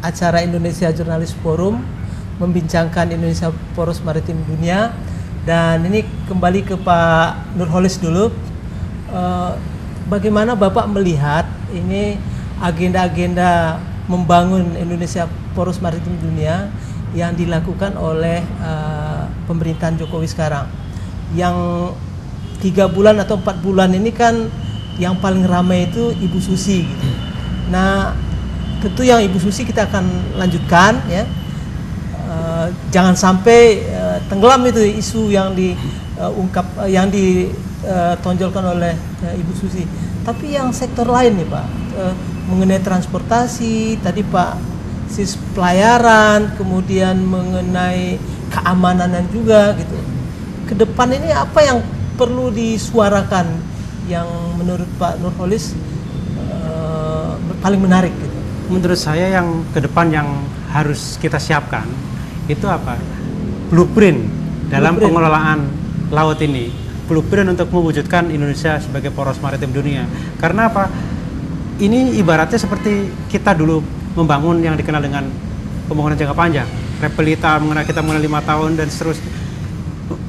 acara Indonesia Jurnalis Forum, membincangkan Indonesia poros maritim dunia. Dan ini kembali ke Pak Nurcholish dulu. E, bagaimana Bapak melihat ini agenda-agenda membangun Indonesia poros maritim dunia yang dilakukan oleh e, pemerintahan Jokowi sekarang? Yang tiga bulan atau empat bulan ini kan yang paling ramai itu Ibu Susi. Gitu. Nah, tentu yang Ibu Susi kita akan lanjutkan, ya. Uh, jangan sampai uh, tenggelam itu isu yang diungkap, uh, uh, yang ditonjolkan uh, oleh uh, Ibu Susi. Tapi yang sektor lain nih Pak, uh, mengenai transportasi, tadi Pak Sis pelayaran, kemudian mengenai keamanan juga gitu. Kedepan ini apa yang perlu disuarakan yang menurut Pak Nurcholish uh, paling menarik gitu? Menurut saya yang kedepan yang harus kita siapkan itu apa? Blueprint dalam blueprint. Pengelolaan laut ini, blueprint untuk mewujudkan Indonesia sebagai poros maritim dunia. Karena apa? Ini ibaratnya seperti kita dulu membangun yang dikenal dengan pembangunan jangka panjang, Repelita, mengenai kita mengenai lima tahun dan seterusnya.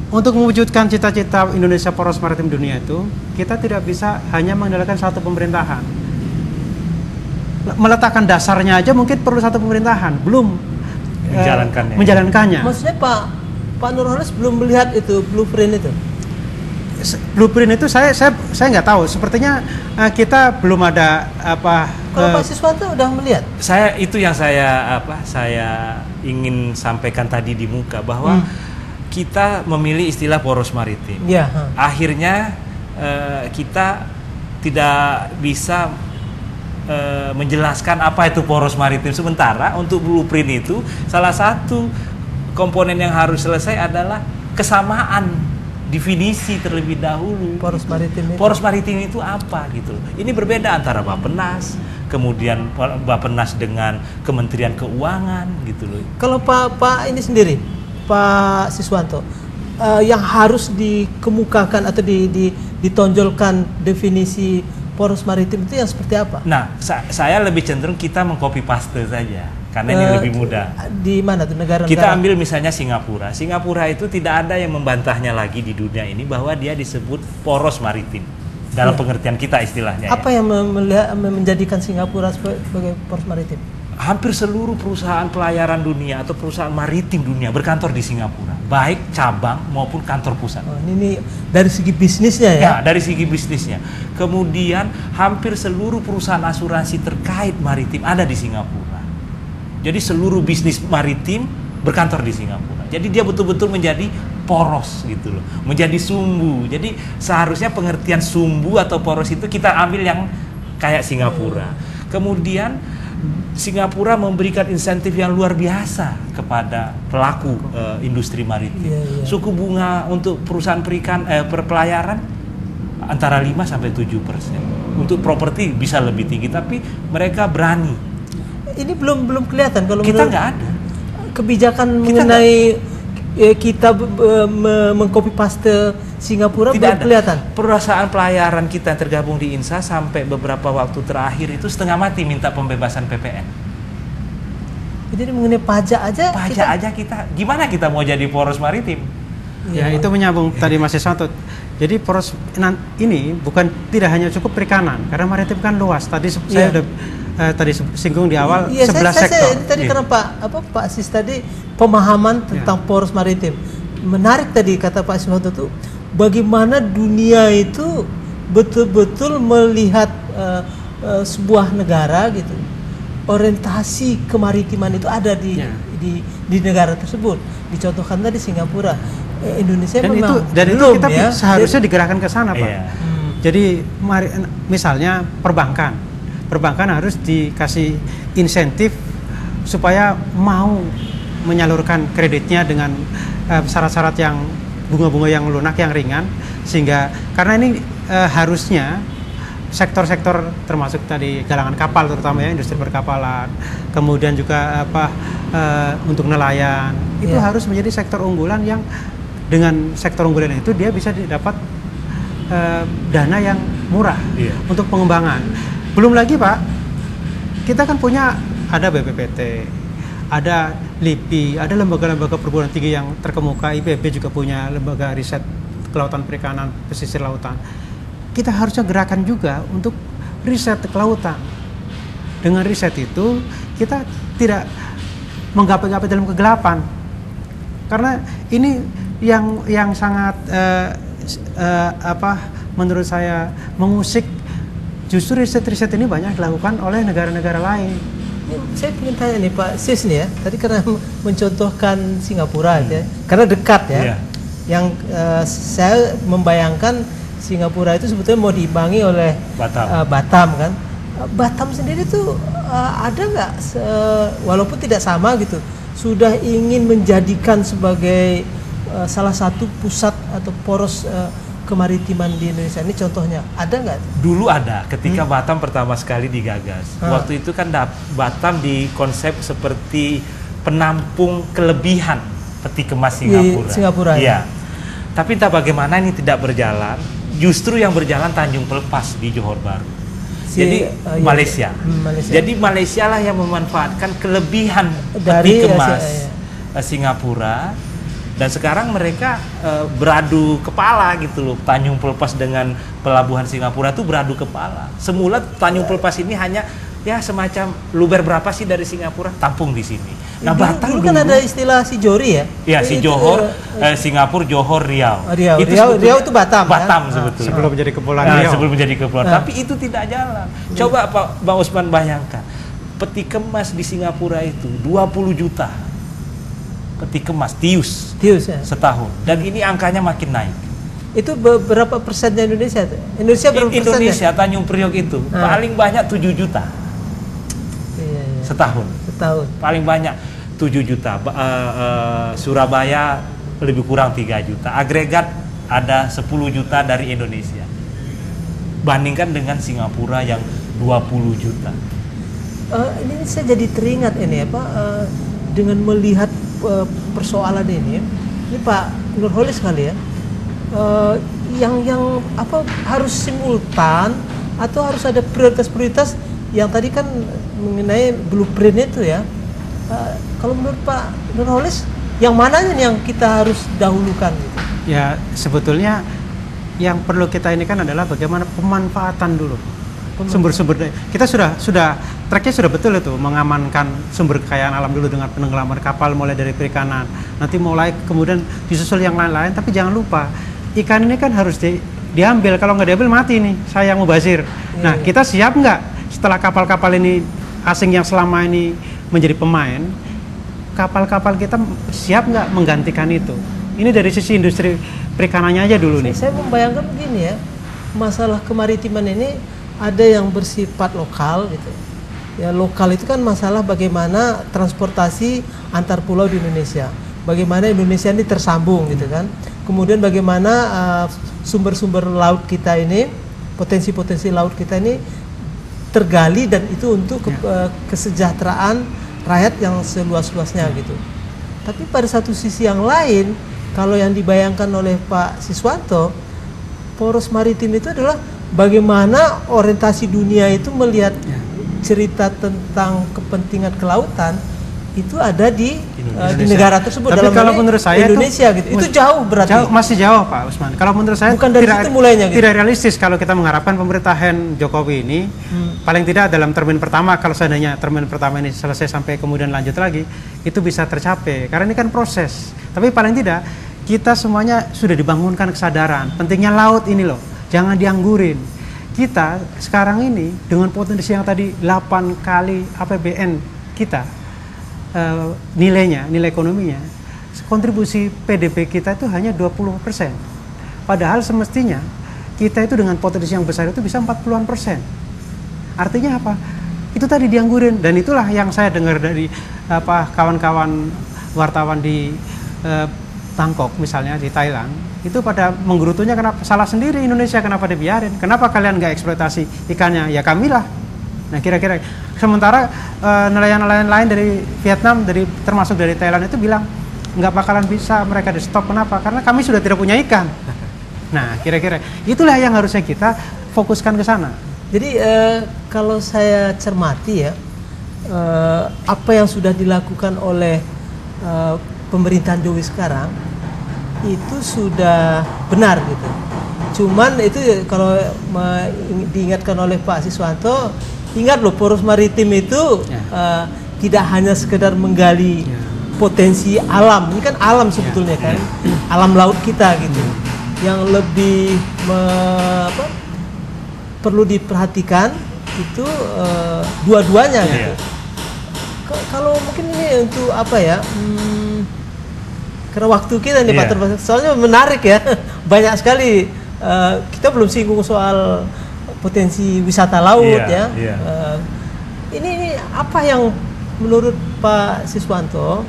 Untuk mewujudkan cita-cita Indonesia poros maritim dunia itu, kita tidak bisa hanya mengandalkan satu pemerintahan. Meletakkan dasarnya aja mungkin perlu satu pemerintahan, belum menjalankannya. Eh, menjalankannya. Maksudnya Pak Pak Nurcholish belum melihat itu blueprint itu. Blueprint itu saya saya saya nggak tahu. Sepertinya eh, kita belum ada apa. Kalau eh, Pak Siswanto udah melihat. Saya itu yang saya apa saya ingin sampaikan tadi di muka bahwa hmm. kita memilih istilah poros maritim. Ya. Hmm. Akhirnya eh, kita tidak bisa E, menjelaskan apa itu poros maritim. Sementara untuk blueprint itu salah satu komponen yang harus selesai adalah kesamaan definisi terlebih dahulu. Poros maritim, poros maritim itu apa gitu? Ini berbeda antara Bappenas, kemudian Bappenas dengan Kementerian Keuangan gitu loh. Kalau Pak Pak ini sendiri, Pak Siswanto, e, yang harus dikemukakan atau di, di, ditonjolkan definisi poros maritim itu yang seperti apa? Nah, sa saya lebih cenderung kita mengcopy paste saja, karena uh, ini lebih mudah. Di mana tuh negara-negara? Kita ambil misalnya Singapura. Singapura itu tidak ada yang membantahnya lagi di dunia ini bahwa dia disebut poros maritim dalam ya. Pengertian kita istilahnya. Apa ya. yang menjadikan Singapura sebagai poros maritim? Hampir seluruh perusahaan pelayaran dunia atau perusahaan maritim dunia berkantor di Singapura, baik cabang maupun kantor pusat. Oh, ini, ini dari segi bisnisnya ya? Ya, dari segi bisnisnya. Kemudian hampir seluruh perusahaan asuransi terkait maritim ada di Singapura. Jadi seluruh bisnis maritim berkantor di Singapura. Jadi dia betul-betul menjadi poros gitu loh, menjadi sumbu. Jadi seharusnya pengertian sumbu atau poros itu kita ambil yang kayak Singapura. Kemudian Singapura memberikan insentif yang luar biasa kepada pelaku uh, industri maritim. Yeah, yeah. Suku bunga untuk perusahaan perikan eh, perpelayaran antara lima sampai tujuh persen. Untuk properti bisa lebih tinggi, tapi mereka berani. Ini belum belum kelihatan kalau kita nggak ada kebijakan kita mengenai gak, kita uh, mengcopy paste Singapura. Tidak belum ada. Kelihatan. Perusahaan pelayaran kita yang tergabung di INSA sampai beberapa waktu terakhir itu setengah mati minta pembebasan P P N. Jadi mengenai pajak aja. Pajak kita... aja kita. Gimana kita mau jadi poros maritim? Ya, ya itu menyambung tadi Mas Siswanto. Jadi poros ini bukan tidak hanya cukup perikanan, karena maritim kan luas. Tadi saya ya. udah uh, tadi singgung di awal ya, sebelas saya, sektor. Saya, tadi ya. karena Pak apa Pak Sis tadi pemahaman tentang ya. poros maritim. Menarik tadi kata Pak Siswanto itu, bagaimana dunia itu betul-betul melihat uh, uh, sebuah negara gitu. Orientasi kemaritiman itu ada di, ya. di di negara tersebut. Dicontohkan tadi Singapura, Indonesia dan memang itu dan belum, itu kita ya? seharusnya digerakkan ke sana, Pak. Iya. Hmm. Jadi mari, misalnya perbankan, perbankan harus dikasih insentif supaya mau menyalurkan kreditnya dengan syarat-syarat uh, yang bunga-bunga yang lunak, yang ringan, sehingga karena ini uh, harusnya sektor-sektor termasuk tadi galangan kapal terutama ya industri perkapalan, kemudian juga apa e, untuk nelayan itu yeah. harus menjadi sektor unggulan yang dengan sektor unggulan itu dia bisa didapat e, dana yang murah yeah. untuk pengembangan. Belum lagi Pak kita kan punya ada B P P T, ada LIPI, ada lembaga-lembaga perguruan tinggi yang terkemuka. I P B juga punya lembaga riset kelautan perikanan, pesisir lautan. Kita harusnya gerakan juga untuk riset kelautan. Dengan riset itu kita tidak menggapai-gapai dalam kegelapan, karena ini yang yang sangat uh, uh, apa menurut saya mengusik. Justru riset-riset ini banyak dilakukan oleh negara-negara lain. Saya ingin tanya nih Pak Sis nih ya, tadi karena mencontohkan Singapura hmm. ya, karena dekat ya, yeah. yang uh, saya membayangkan Singapura itu sebetulnya mau diimbangi oleh Batam, uh, Batam kan. Uh, Batam sendiri tuh uh, ada nggak, walaupun tidak sama gitu, sudah ingin menjadikan sebagai uh, salah satu pusat atau poros uh, kemaritiman di Indonesia ini contohnya ada nggak? Dulu ada ketika hmm. Batam pertama sekali digagas. Ah. Waktu itu kan Batam di konsep seperti penampung kelebihan peti kemas Singapura. Di Singapura ya. Ya. Tapi entah bagaimana ini tidak berjalan. Justru yang berjalan Tanjung Pelepas di Johor Baru. Si, Jadi uh, Malaysia. Ya. Hmm, Malaysia. Jadi Malaysia lah yang memanfaatkan kelebihan dari peti kemas Asia, ya. Singapura. Dan sekarang mereka e, beradu kepala gitu loh. Tanjung Pelepas dengan pelabuhan Singapura tuh beradu kepala. Semula Tanjung Pelepas ini hanya ya semacam luber berapa sih dari Singapura tampung di sini. Nah dulu, Batam dulu kan dulu, ada istilah Sijori ya? Iya si Johor, eh, Singapura, Johor, Riau. Riau itu, Riau, Riau itu Batam. Batam kan? Sebetulnya. Sebelum menjadi kepulauan nah, Riau. Sebelum menjadi kepulauan. Nah. Tapi itu tidak jalan. Coba Pak Bang Usman bayangkan, peti kemas di Singapura itu dua puluh juta. Peti kemas tius, tius ya. Setahun, dan ini angkanya makin naik. Itu berapa persennya Indonesia? Indonesia berapa persennya? Indonesia Tanjung Priok itu nah. paling banyak tujuh juta iya, iya. setahun. Setahun paling banyak tujuh juta. Uh, uh, Surabaya lebih kurang tiga juta. Agregat ada sepuluh juta dari Indonesia. Bandingkan dengan Singapura yang dua puluh juta. Uh, ini saya jadi teringat ini apa uh, dengan melihat persoalan ini, ini Pak Nurcholish kali ya, uh, yang yang apa harus simultan atau harus ada prioritas-prioritas yang tadi kan mengenai blueprint itu ya. Uh, kalau menurut Pak Nurcholish, yang mana yang kita harus dahulukan? Gitu? Ya sebetulnya yang perlu kita ini kan adalah bagaimana pemanfaatan dulu sumber-sumber daya. Kita sudah sudah tracknya sudah betul itu, mengamankan sumber kekayaan alam dulu dengan penenggelaman kapal mulai dari perikanan, nanti mulai kemudian disusul yang lain-lain. Tapi jangan lupa ikan ini kan harus di, diambil, kalau nggak diambil mati nih, saya yang mubazir. hmm. Nah kita siap nggak setelah kapal-kapal ini asing yang selama ini menjadi pemain, kapal-kapal kita siap nggak menggantikan itu? Ini dari sisi industri perikanannya aja dulu. saya, nih saya membayangkan begini ya, masalah kemaritiman ini ada yang bersifat lokal gitu. Ya lokal itu kan masalah bagaimana transportasi antar pulau di Indonesia. Bagaimana Indonesia ini tersambung gitu kan. Kemudian bagaimana sumber-sumber uh, laut kita ini, potensi-potensi laut kita ini tergali, dan itu untuk ke, uh, kesejahteraan rakyat yang seluas-luasnya gitu. Tapi pada satu sisi yang lain, kalau yang dibayangkan oleh Pak Siswanto, poros maritim itu adalah bagaimana orientasi dunia itu melihat ya. cerita tentang kepentingan kelautan itu ada di, uh, di negara tersebut. Tapi dalam kalau menurut saya Indonesia itu, gitu. Itu jauh berarti. Jauh, masih jauh Pak Usman. Kalau menurut saya bukan dari tidak, situ mulainya, gitu. Tidak realistis kalau kita mengharapkan pemerintahan Jokowi ini hmm. paling tidak dalam termin pertama, kalau seandainya termin pertama ini selesai sampai kemudian lanjut lagi, itu bisa tercapai. Karena ini kan proses. Tapi paling tidak kita semuanya sudah dibangunkan kesadaran pentingnya laut ini loh. Jangan dianggurin. Kita sekarang ini dengan potensi yang tadi delapan kali A P B N kita, e, nilainya, nilai ekonominya, kontribusi P D B kita itu hanya dua puluh persen. Padahal semestinya kita itu dengan potensi yang besar itu bisa empat puluhan persen. Artinya apa? Itu tadi dianggurin, dan itulah yang saya dengar dari apa kawan-kawan wartawan di e, Bangkok misalnya, di Thailand. Itu pada menggerutunya, kenapa salah sendiri Indonesia, kenapa dibiarin, kenapa kalian nggak eksploitasi ikannya, ya kamilah. Nah kira-kira sementara nelayan-nelayan lain dari Vietnam, dari termasuk dari Thailand itu bilang nggak bakalan bisa mereka di stop, kenapa? Karena kami sudah tidak punya ikan. Nah kira-kira itulah yang harusnya kita fokuskan ke sana. Jadi eh, kalau saya cermati ya, uh, apa yang sudah dilakukan oleh uh, pemerintahan Jokowi sekarang itu sudah benar gitu. Cuman itu kalau diingatkan oleh Pak Siswanto, ingat loh poros maritim itu ya. uh, tidak hanya sekedar menggali ya. potensi alam, ini kan alam sebetulnya ya. kan, ya. alam laut kita gitu. Ya. Yang lebih me, apa, perlu diperhatikan itu uh, dua-duanya ya. gitu. Kalau mungkin ini untuk apa ya? Hmm, karena waktu kita nih yeah. Pak Terbatas, soalnya menarik ya, banyak sekali uh, kita belum singgung soal potensi wisata laut yeah, ya. Yeah. Uh, ini, ini apa yang menurut Pak Siswanto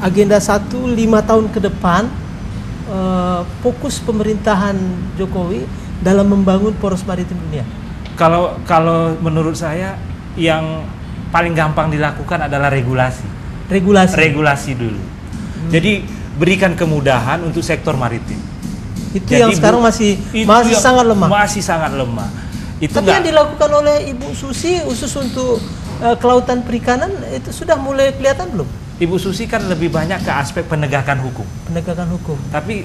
agenda satu lima tahun ke depan uh, fokus pemerintahan Jokowi dalam membangun poros maritim dunia? Kalau kalau menurut saya yang paling gampang dilakukan adalah regulasi. Regulasi. Regulasi dulu. Hmm. Jadi berikan kemudahan untuk sektor maritim. Itu Jadi yang sekarang masih masih sangat lemah. Masih sangat lemah. Itu Tapi enggak. yang dilakukan oleh Ibu Susi khusus untuk uh, kelautan perikanan itu sudah mulai kelihatan belum? Ibu Susi kan lebih banyak ke aspek penegakan hukum. Penegakan hukum. Tapi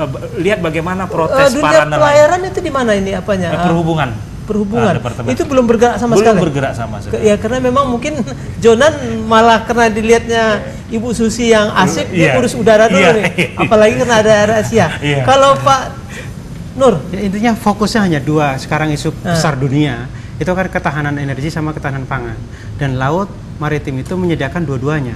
uh, lihat bagaimana protes uh, para nelayan. Dunia pelayaran itu di mana ini apanya? Uh, perhubungan. Perhubungan. Nah, itu belum bergerak sama belum sekali. Belum bergerak sama sekali. Ya karena memang mungkin Jonan malah karena dilihatnya Ibu Susi yang asik yeah. dia urus udara dulu yeah. nih. Apalagi karena ada Air Asia. Yeah. Kalau Pak Nur, ya, intinya fokusnya hanya dua sekarang isu uh. besar dunia. Itu kan ketahanan energi sama ketahanan pangan. Dan laut maritim itu menyediakan dua-duanya.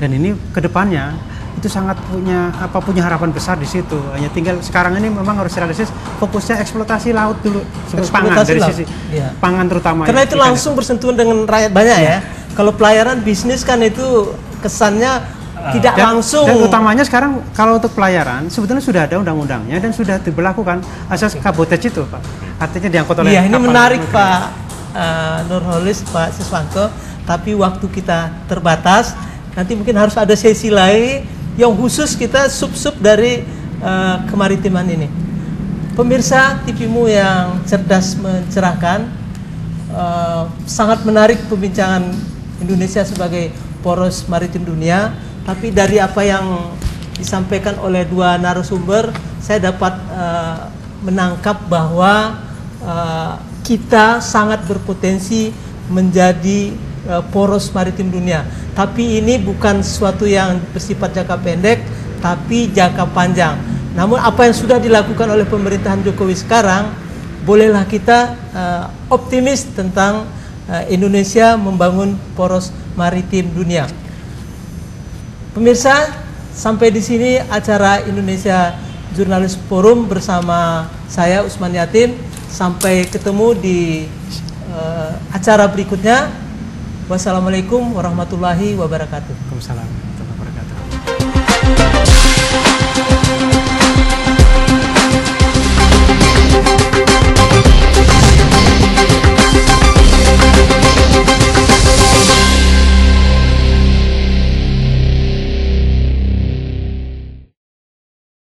Dan ini kedepannya itu sangat punya apa punya harapan besar di situ. Hanya tinggal sekarang ini memang harus realistis fokusnya eksploitasi laut dulu, eksploitasi pangan laut. dari sisi ya. pangan terutama. Karena itu langsung bersentuhan dengan rakyat banyak ya. ya. Kalau pelayaran bisnis kan itu kesannya uh, tidak dan, langsung. Dan utamanya sekarang kalau untuk pelayaran sebetulnya sudah ada undang-undangnya dan sudah diberlakukan asas kabotage itu, Pak. Artinya diangkut oleh. Iya, ini menarik itu. Pak uh, Nurcholish, Pak Siswanto. Tapi waktu kita terbatas. Nanti mungkin harus ada sesi lain yang khusus kita sub-sub dari uh, kemaritiman ini. Pemirsa T V M U yang cerdas mencerahkan, uh, sangat menarik perbincangan Indonesia sebagai poros maritim dunia. Tapi dari apa yang disampaikan oleh dua narasumber, saya dapat uh, menangkap bahwa uh, kita sangat berpotensi menjadi uh, poros maritim dunia. Tapi ini bukan sesuatu yang bersifat jangka pendek, tapi jangka panjang. Namun apa yang sudah dilakukan oleh pemerintahan Jokowi sekarang, bolehlah kita uh, optimis tentang uh, Indonesia membangun poros maritim dunia. Pemirsa, sampai di sini acara Indonesia Jurnalis Forum bersama saya Usman Yatim. Sampai ketemu di uh, acara berikutnya. Wassalamualaikum warahmatullahi wabarakatuh. Waalaikumsalam warahmatullahi wabarakatuh.